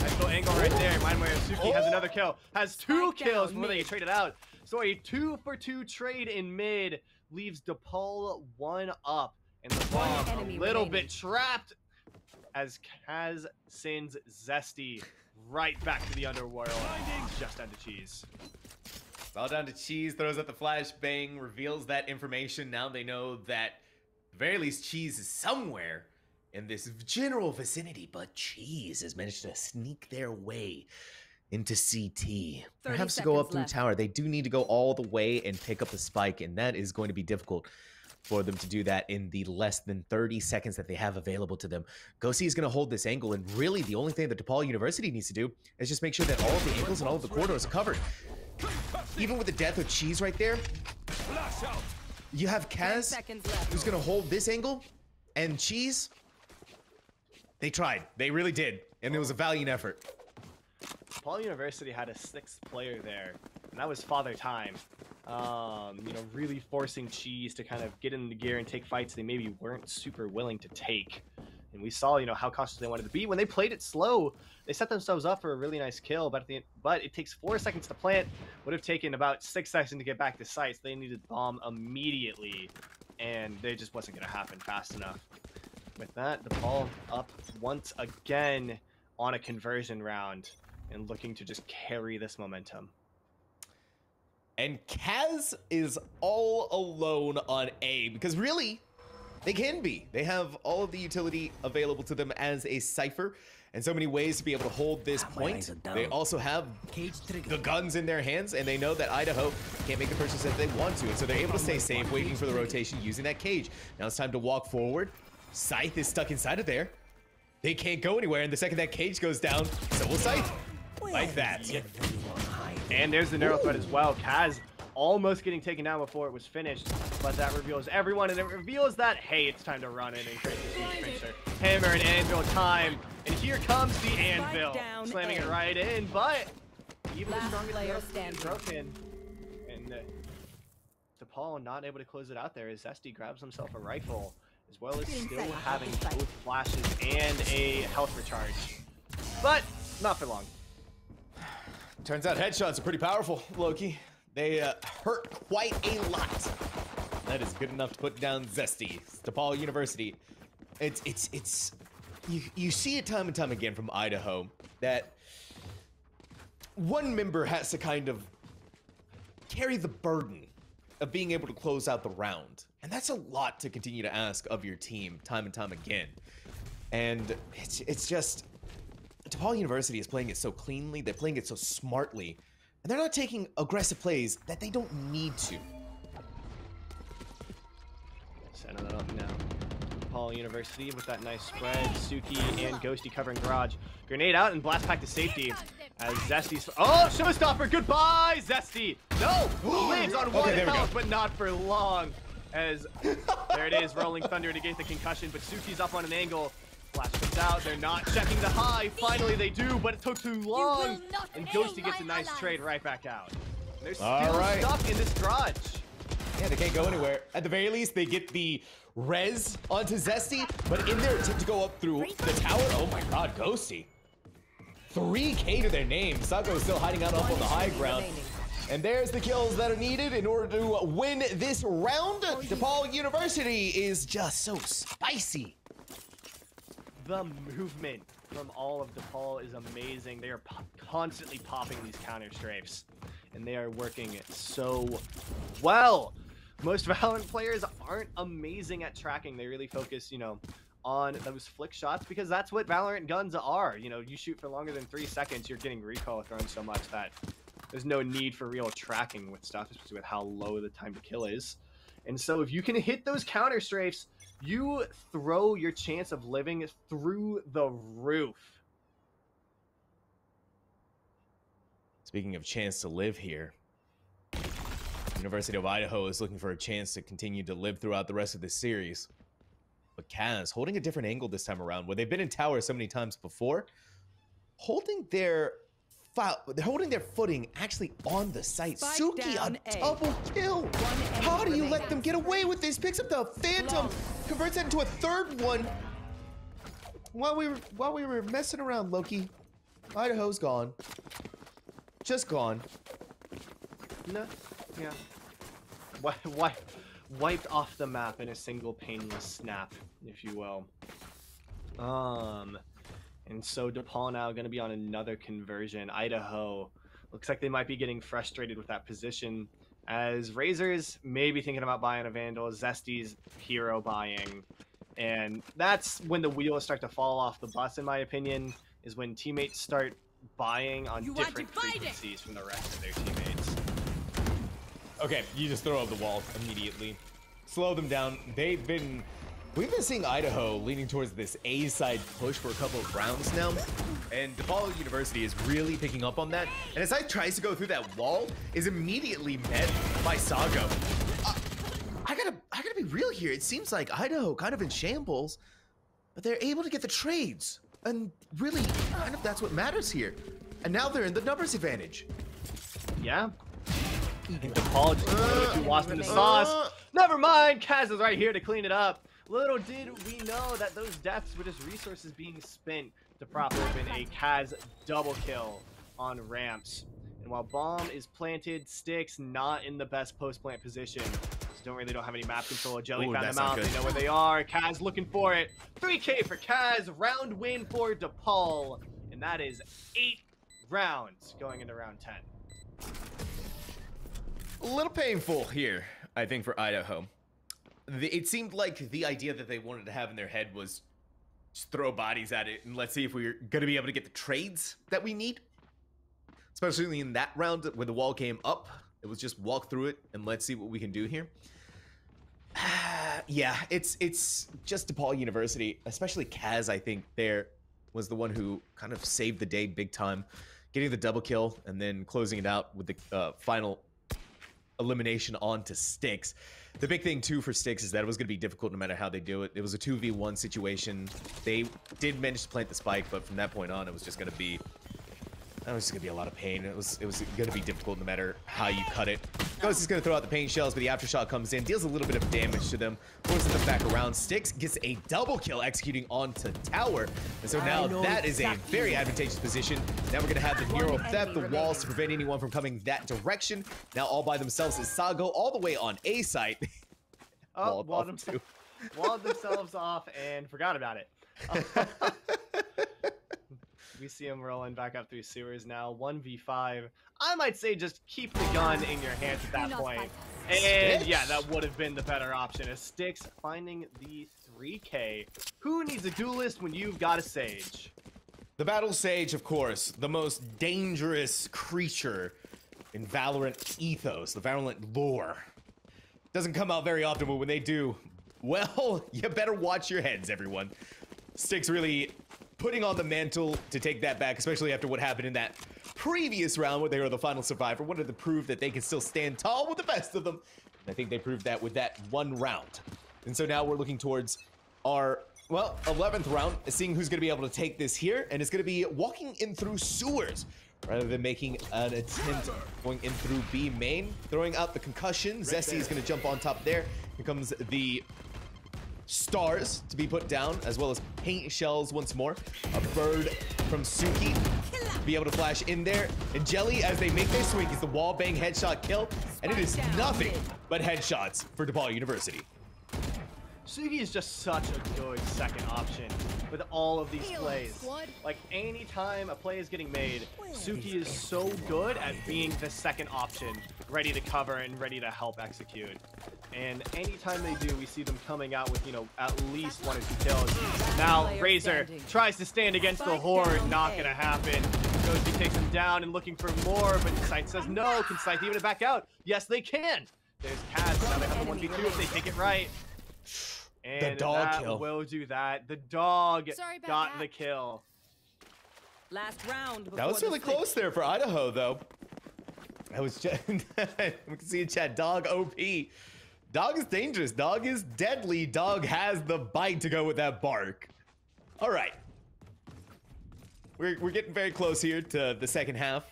Nice little angle right there. Mind where Suki has another kill. Has two kills before they traded out. So a 2-for-2 trade in mid leaves DePaul 1 up. And the bomb a little bit trapped as Kaz sends Zesty right back to the underworld, just down to Cheese. It's all down to Cheese, throws out the flashbang, reveals that information. Now they know that, at the very least, Cheese is somewhere in this general vicinity, but Cheese has managed to sneak their way into CT. Perhaps to go up through tower. They do need to go all the way and pick up the spike, and that is going to be difficult for them to do that in the less than 30 seconds that they have available to them. Ghosty is going to hold this angle, and really the only thing that DePaul University needs to do is just make sure that all of the angles and all of the corridors are covered. Even with the death of Cheese right there, you have Kaz who's going to hold this angle, and Cheese, they tried. They really did, and it was a valiant effort. DePaul University had a 6th player there, and that was Father Time. You know, really forcing Cheese to kind of get in the gear and take fights they maybe weren't super willing to take. And we saw, you know, how cautious they wanted to be. When they played it slow, they set themselves up for a really nice kill, but at the end, but it takes 4 seconds to plant. Would have taken about 6 seconds to get back to site, so they needed to bomb immediately, and they just wasn't going to happen fast enough. With that, DePaul up once again on a conversion round and looking to just carry this momentum. And Kaz is all alone on A, because really, they can be. They have all of the utility available to them as a Cypher, and so many ways to be able to hold this point. They also have the guns in their hands, and they know that Idaho can't make the purchase if they want to, and so they're able to stay safe, waiting for the rotation using that cage. Now it's time to walk forward. Scythe is stuck inside of there. They can't go anywhere, and the second that cage goes down, so will Scythe. Like that. And there's the neural threat as well. Kaz almost getting taken down before it was finished, but that reveals everyone, and it reveals that, hey, it's time to run in and create this new hammer and anvil time. And here comes the anvil, slamming it right in, but even the strongest player stands broken. And DePaul not able to close it out there as Zesty grabs himself a rifle, as well as still having both flashes and a health recharge, but not for long. Turns out headshots are pretty powerful, Loki. They hurt quite a lot. That is good enough to put down Zesty. DePaul University. It's you see it time and time again from Idaho that one member has to kind of carry the burden of being able to close out the round. And that's a lot to continue to ask of your team time and time again. And it's just DePaul University is playing it so cleanly, they're playing it so smartly, and they're not taking aggressive plays that they don't need to. And on up now, DePaul University with that nice spread. Suki and Ghosty covering garage. Grenade out and blast pack to safety. As Zesty's... Oh, showstopper! Goodbye, Zesty! No! Lives on one health, but not for long. As there it is, Rolling Thunder to get the concussion, but Suki's up on an angle. Flash comes out, they're not checking the high. Finally they do, but it took too long. And Ghosty gets a nice trade right back out. And they're still stuck in this garage. Yeah, they can't go anywhere. At the very least, they get the res onto Zesty, but in their attempt to go up through the tower, oh my god, Ghosty. 3K to their name. Sago is still hiding out up on the high ground. And there's the kills that are needed in order to win this round. DePaul University is just so spicy. The movement from all of DePaul is amazing. They are constantly popping these counter strafes, and they are working so well. Most Valorant players aren't amazing at tracking. They really focus, you know, on those flick shots because that's what Valorant guns are. You know, you shoot for longer than 3 seconds, you're getting recoil thrown so much that there's no need for real tracking with stuff, especially with how low the time to kill is. And so if you can hit those counter strafes, you throw your chance of living through the roof. Speaking of chance to live here, University of Idaho is looking for a chance to continue to live throughout the rest of this series. But Kaz holding a different angle this time around, where they've been in tower so many times before, holding their footing actually on the site. Spike Suki, a double kill. How do you let them get away with this? Picks up the Phantom, converts that into a third one. While we were messing around, Loki, Idaho's gone. Just gone. No, yeah. Why? Wiped off the map in a single painless snap, if you will. And so DePaul now going to be on another conversion. Idaho looks like they might be getting frustrated with that position, as Razor's maybe thinking about buying a Vandal, Zesty's hero buying, and that's when the wheels start to fall off the bus, in my opinion, is when teammates start buying on different frequencies from the rest of their teammates. Okay, you just throw up the wall immediately. Slow them down. We've been seeing Idaho leaning towards this A-side push for a couple of rounds now, and DePaul University is really picking up on that. And as I tries to go through that wall, is immediately met by Sago. I gotta be real here. It seems like Idaho kind of in shambles, but they're able to get the trades, and really, kind of that's what matters here. And now they're in the numbers advantage. Yeah. DePaul just threw the wasp in the sauce. Never mind. Kaz is right here to clean it up. Little did we know that those deaths were just resources being spent to prop open a Kaz double kill on ramps. And while bomb is planted, Sticks not in the best post-plant position. So don't have any map control. Jelly found them out. They know where they are. Kaz looking for it. 3K for Kaz. Round win for DePaul. And that is 8 rounds going into round 10. A little painful here, I think, for Idaho. It seemed like the idea that they wanted to have in their head was just throw bodies at it and let's see if we're going to be able to get the trades that we need. Especially in that round when the wall came up, it was just walk through it and let's see what we can do here. Yeah, it's just DePaul University, especially Kaz, I think, there was the one who kind of saved the day big time, getting the double kill and then closing it out with the final elimination onto Sticks. The big thing too for Sticks is that it was going to be difficult no matter how they do it. It was a 2v1 situation. They did manage to plant the spike, but from that point on, it was just going to be a lot of pain. It was going to be difficult no matter how you cut it. Ghost is going to throw out the pain shells, but the aftershock comes in, deals a little bit of damage to them, forces them back around. Sticks gets a double kill executing onto tower, and so now that is a very advantageous position. Now we're going to have the hero theft, the walls to prevent anyone from coming that direction. Now all by themselves is Sago all the way on A site. Oh, walled themselves off and forgot about it. We see him rolling back up through sewers now. 1v5. I might say just keep the gun in your hands at that point. And yeah, that would have been the better option. As Sticks finding the 3K. Who needs a duelist when you've got a Sage? The Battle Sage, of course, the most dangerous creature in Valorant ethos, the Valorant lore. Doesn't come out very often, but when they do, Well, you better watch your heads, everyone. Sticks really putting on the mantle to take that back, especially after what happened in that previous round where they were the final survivor. Wanted to prove that they can still stand tall with the best of them. And I think they proved that with that one round. And so now we're looking towards our, well, 11th round, seeing who's going to be able to take this here. And it's going to be walking in through sewers rather than making an attempt going in through B main, throwing out the concussion. Zesty is going to jump on top there. Here comes the stars to be put down, as well as paint shells once more. A bird from Suki to be able to flash in there. And Jelly, as they make their swing, is the wall bang headshot kill. And it is nothing but headshots for DePaul University. Suki is just such a good second option with all of these plays. Like, any time a play is getting made, Suki is so good at being the second option, ready to cover and ready to help execute. And anytime they do, we see them coming out with, you know, at least one or two kills. Now, Razor tries to stand against the horde, not gonna happen. Ghosty takes him down and looking for more, but Scythe says no. Can Scythe even it back out? Yes, they can. There's Kaz, now they have a 1v2 if they take it right. And the dog that kill will do that. The dog got the kill. Last round. That was really close there for Idaho, though. That was just, we can see in chat, dog OP. Dog is dangerous. Dog is deadly. Dog has the bite to go with that bark. All right. We're getting very close here to the second half.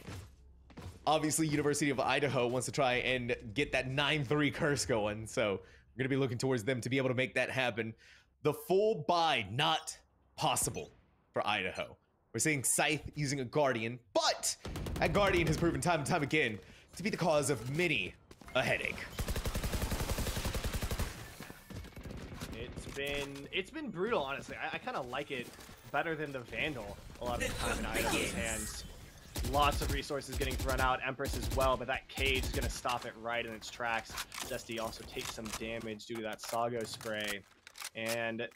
Obviously, University of Idaho wants to try and get that 9-3 curse going, so we're going to be looking towards them to be able to make that happen. The full buy, not possible for Idaho. We're seeing Scythe using a Guardian, but that Guardian has proven time and time again to be the cause of many a headache. It's been brutal, honestly. I kind of like it better than the Vandal a lot of the time in Idaho's hands. Lots of resources getting thrown out, Empress as well, but that cage is going to stop it right in its tracks. Zesty also takes some damage due to that Sago spray, and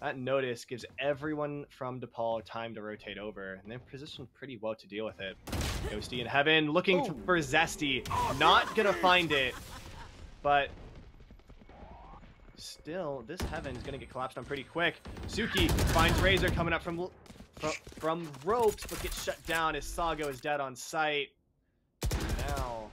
that notice gives everyone from DePaul time to rotate over, and they're positioned pretty well to deal with it. Ghosty in heaven looking for Zesty, not going to find it, but still, this heaven is going to get collapsed on pretty quick. Suki finds Razor coming up from ropes, but gets shut down as Sago is dead on sight. Now,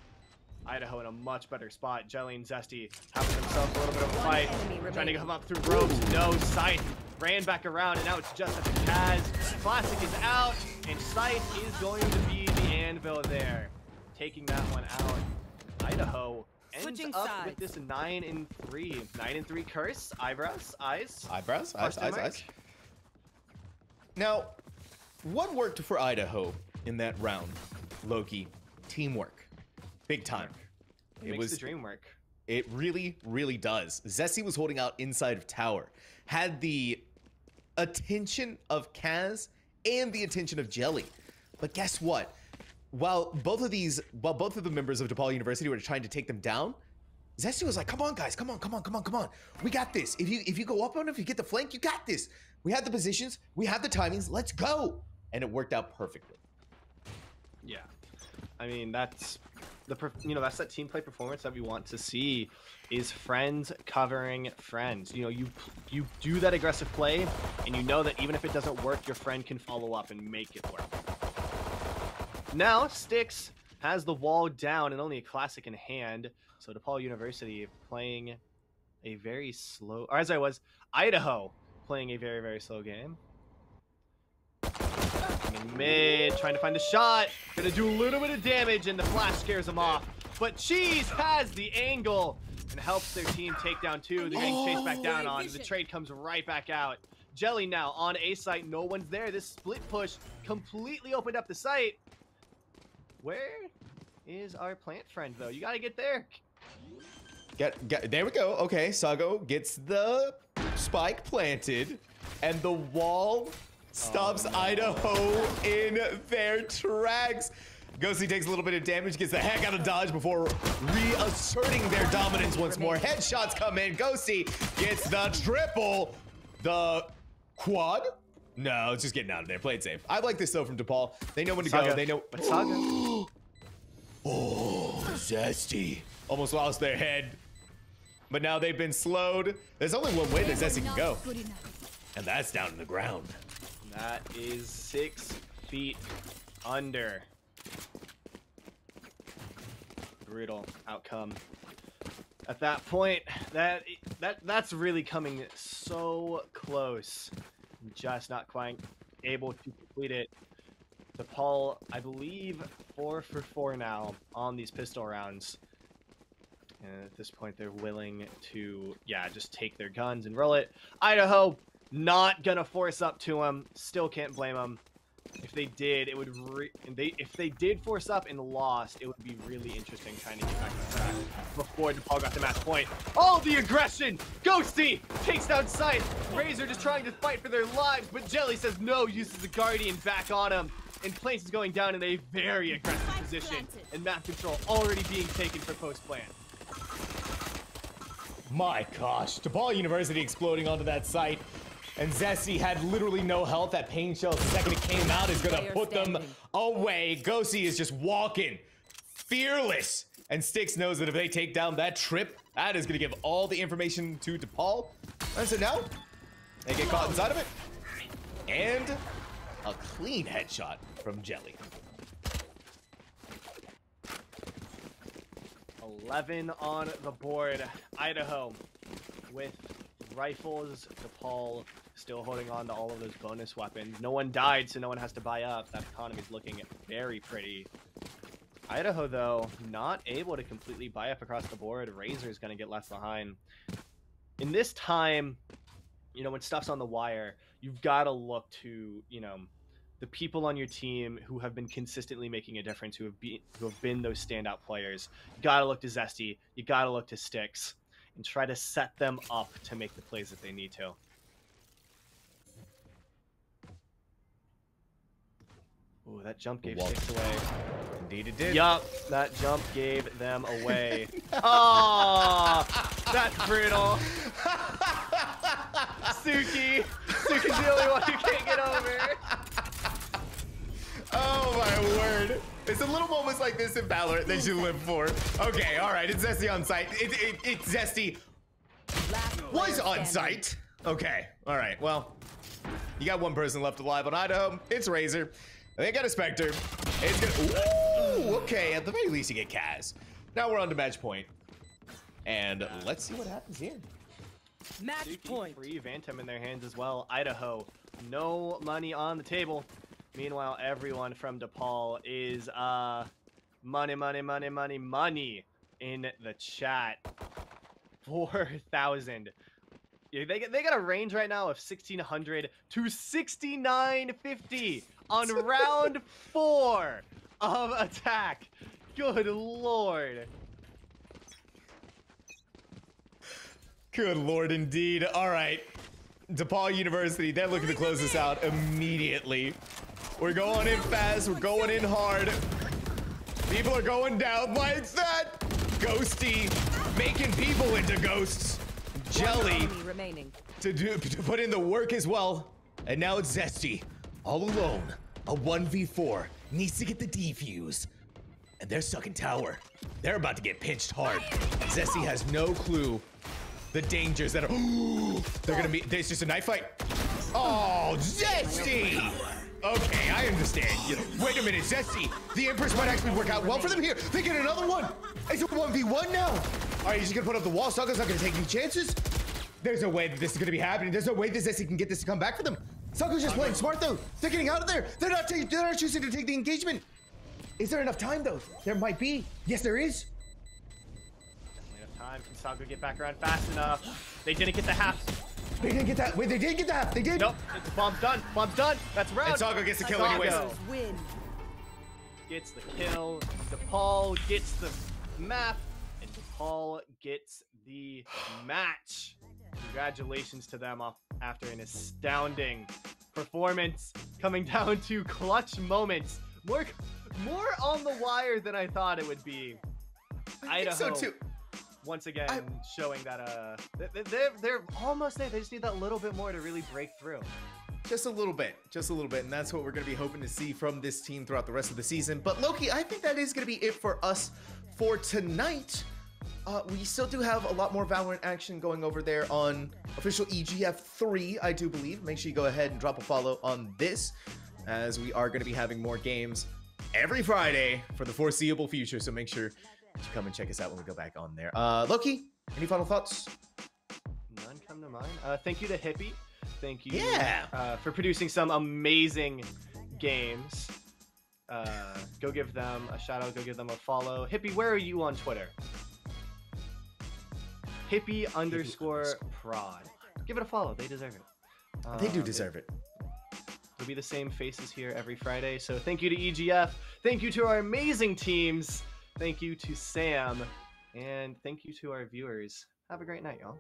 Idaho in a much better spot. Jelly and Zesty having themselves a little bit of a fight. Trying to come up through ropes. No, Scythe ran back around, and now it's just at the Kaz. Classic is out, and Scythe is going to be the anvil there, taking that one out. Idaho ends up with this 9-3. 9-3 curse. Eyebrows, eyes. Eyebrows, eyes. Now, what worked for Idaho in that round, Loki? Teamwork. Big time. It was the dream work. It really, really does. Zesty was holding out inside of tower. Had the attention of Kaz and the attention of Jelly. But guess what? While both of the members of DePaul University were trying to take them down, Zesty was like, come on, guys, come on. We got this. If you go up on it, if you get the flank, you got this. We have the positions, we have the timings, let's go! And it worked out perfectly. Yeah. I mean, that's the, you know, that's that team play performance that we want to see, is friends covering friends. You know, you do that aggressive play, and you know that even if it doesn't work, your friend can follow up and make it work. Now, Sticks has the wall down and only a classic in hand. So DePaul University playing a very slow, or as I was, Idaho playing a very, very slow game. In mid, trying to find the shot. Gonna do a little bit of damage, and the flash scares him off. But Cheese has the angle and helps their team take down two. They're getting chased back down on. The trade comes right back out. Jelly now on A site. No one's there. This split push completely opened up the site. Where is our plant friend, though? You gotta get there. There we go. Okay, Sago gets the spike planted, and the wall stops Idaho in their tracks. Ghosty takes a little bit of damage, gets the heck out of dodge before reasserting their dominance once more. Headshots come in. Ghosty gets the triple. The quad? No, it's just getting out of there. Play it safe. I like this, though, from DePaul. They know when to go. They know. But Sago. Zesty almost lost their head. But now they've been slowed. There's only one way that Zesty can go. And that's down in the ground. That is 6 feet under. Brutal outcome. At that point, that's really coming so close. Just not quite able to complete it. DePaul, I believe, 4 for 4 now on these pistol rounds. And at this point, they're willing to, yeah, just take their guns and roll it. Idaho, not gonna force up to them. Still can't blame them. If they did, it would. If they did force up and lost, it would be really interesting trying to get back on track before DePaul got the match point. All the aggression. Ghosty takes down Scythe. Razor just trying to fight for their lives, but Jelly says no. Uses the Guardian back on him, and Plains is going down in a very aggressive position. And map control already being taken for post plan. My gosh, DePaul University exploding onto that site. And Zesty had literally no health. That pain shell, the second it came out, is gonna put them away. Ghosty is just walking, fearless. And Sticks knows that if they take down that trip, that is gonna give all the information to DePaul. And so now, they get caught inside of it. And a clean headshot from Jelly. 11 on the board. Idaho with rifles, DePaul still holding on to all of those bonus weapons. No one died, so no one has to buy up. That economy is looking very pretty. Idaho, though, not able to completely buy up across the board. Razor is going to get left behind. In this time, you know, when stuff's on the wire, you've got to look to, you know, the people on your team who have been consistently making a difference, who have been those standout players. You got to look to Zesty. You got to look to Sticks. And try to set them up to make the plays that they need to. Ooh, that jump gave Sticks away. Indeed it did. Yup, that jump gave them away. Oh, that's brutal. Suki's the only one who can't get over. Oh my word. It's the little moments like this in Valorant that you live for. Okay, all right, it's Zesty on site. It's Zesty was on site. Okay, all right, well, you got one person left alive on Idaho. It's Razor. They got a Spectre. It's gonna, ooh, okay, at the very least you get Kaz. Now we're on to match point. And let's see what happens here. Match point. Free Phantom in their hands as well. Idaho, no money on the table. Meanwhile, everyone from DePaul is money in the chat. 4,000. Yeah, they got a range right now of 1,600 to 6,950 on round 4 of attack. Good lord. Good lord indeed. All right. DePaul University, they're looking to close this out immediately. We're going in fast, we're going in hard. People are going down like that. Ghosty, making people into ghosts. Jelly to put in the work as well. And now it's Zesty, all alone, a 1v4, needs to get the defuse. And they're stuck in tower. They're about to get pinched hard. Zesty has no clue the dangers that are, ooh, they're gonna be, there's just a knife fight. Oh, Zesty! Okay, I understand. You know, wait a minute, Zesty. The Empress might actually work out well for them here. They get another one. It's a 1v1 now. All right, he's just gonna put up the wall. Saga's not gonna take any chances. There's no way that this is gonna be happening. There's no way that Zesty can get this to come back for them. Saga's just playing smart though. They're getting out of there. They're not choosing to take the engagement. Is there enough time though? There might be. Yes, there is. Definitely enough time. Can Sago get back around fast enough? They didn't get the half. They didn't get that. Wait, they did get that. They did. Nope. It's bomb's done. Bomb's done. That's round. And Sago gets the kill anyways. Gets the kill. DePaul gets the map. And DePaul gets the match. Congratulations to them after an astounding performance. Coming down to clutch moments. More on the wire than I thought it would be. I think so too. Once again, showing that they're almost there. They just need that little bit more to really break through. Just a little bit. And that's what we're going to be hoping to see from this team throughout the rest of the season. But Loki, I think that is going to be it for us for tonight. We still do have a lot more Valorant action going over there on official EGF3, I do believe. Make sure you go ahead and drop a follow on this, as we are going to be having more games every Friday for the foreseeable future. So make sure that you come and check us out when we go back on there. Loki, any final thoughts? None come to mind. Thank you to Hippie. Thank you for producing some amazing games. Go give them a shout out. Go give them a follow. Hippie, where are you on Twitter? Hippie underscore prod. Give it a follow. They deserve it. They do deserve it. It'll be the same faces here every Friday. So thank you to EGF. Thank you to our amazing teams. Thank you to Sam. And thank you to our viewers. Have a great night, y'all.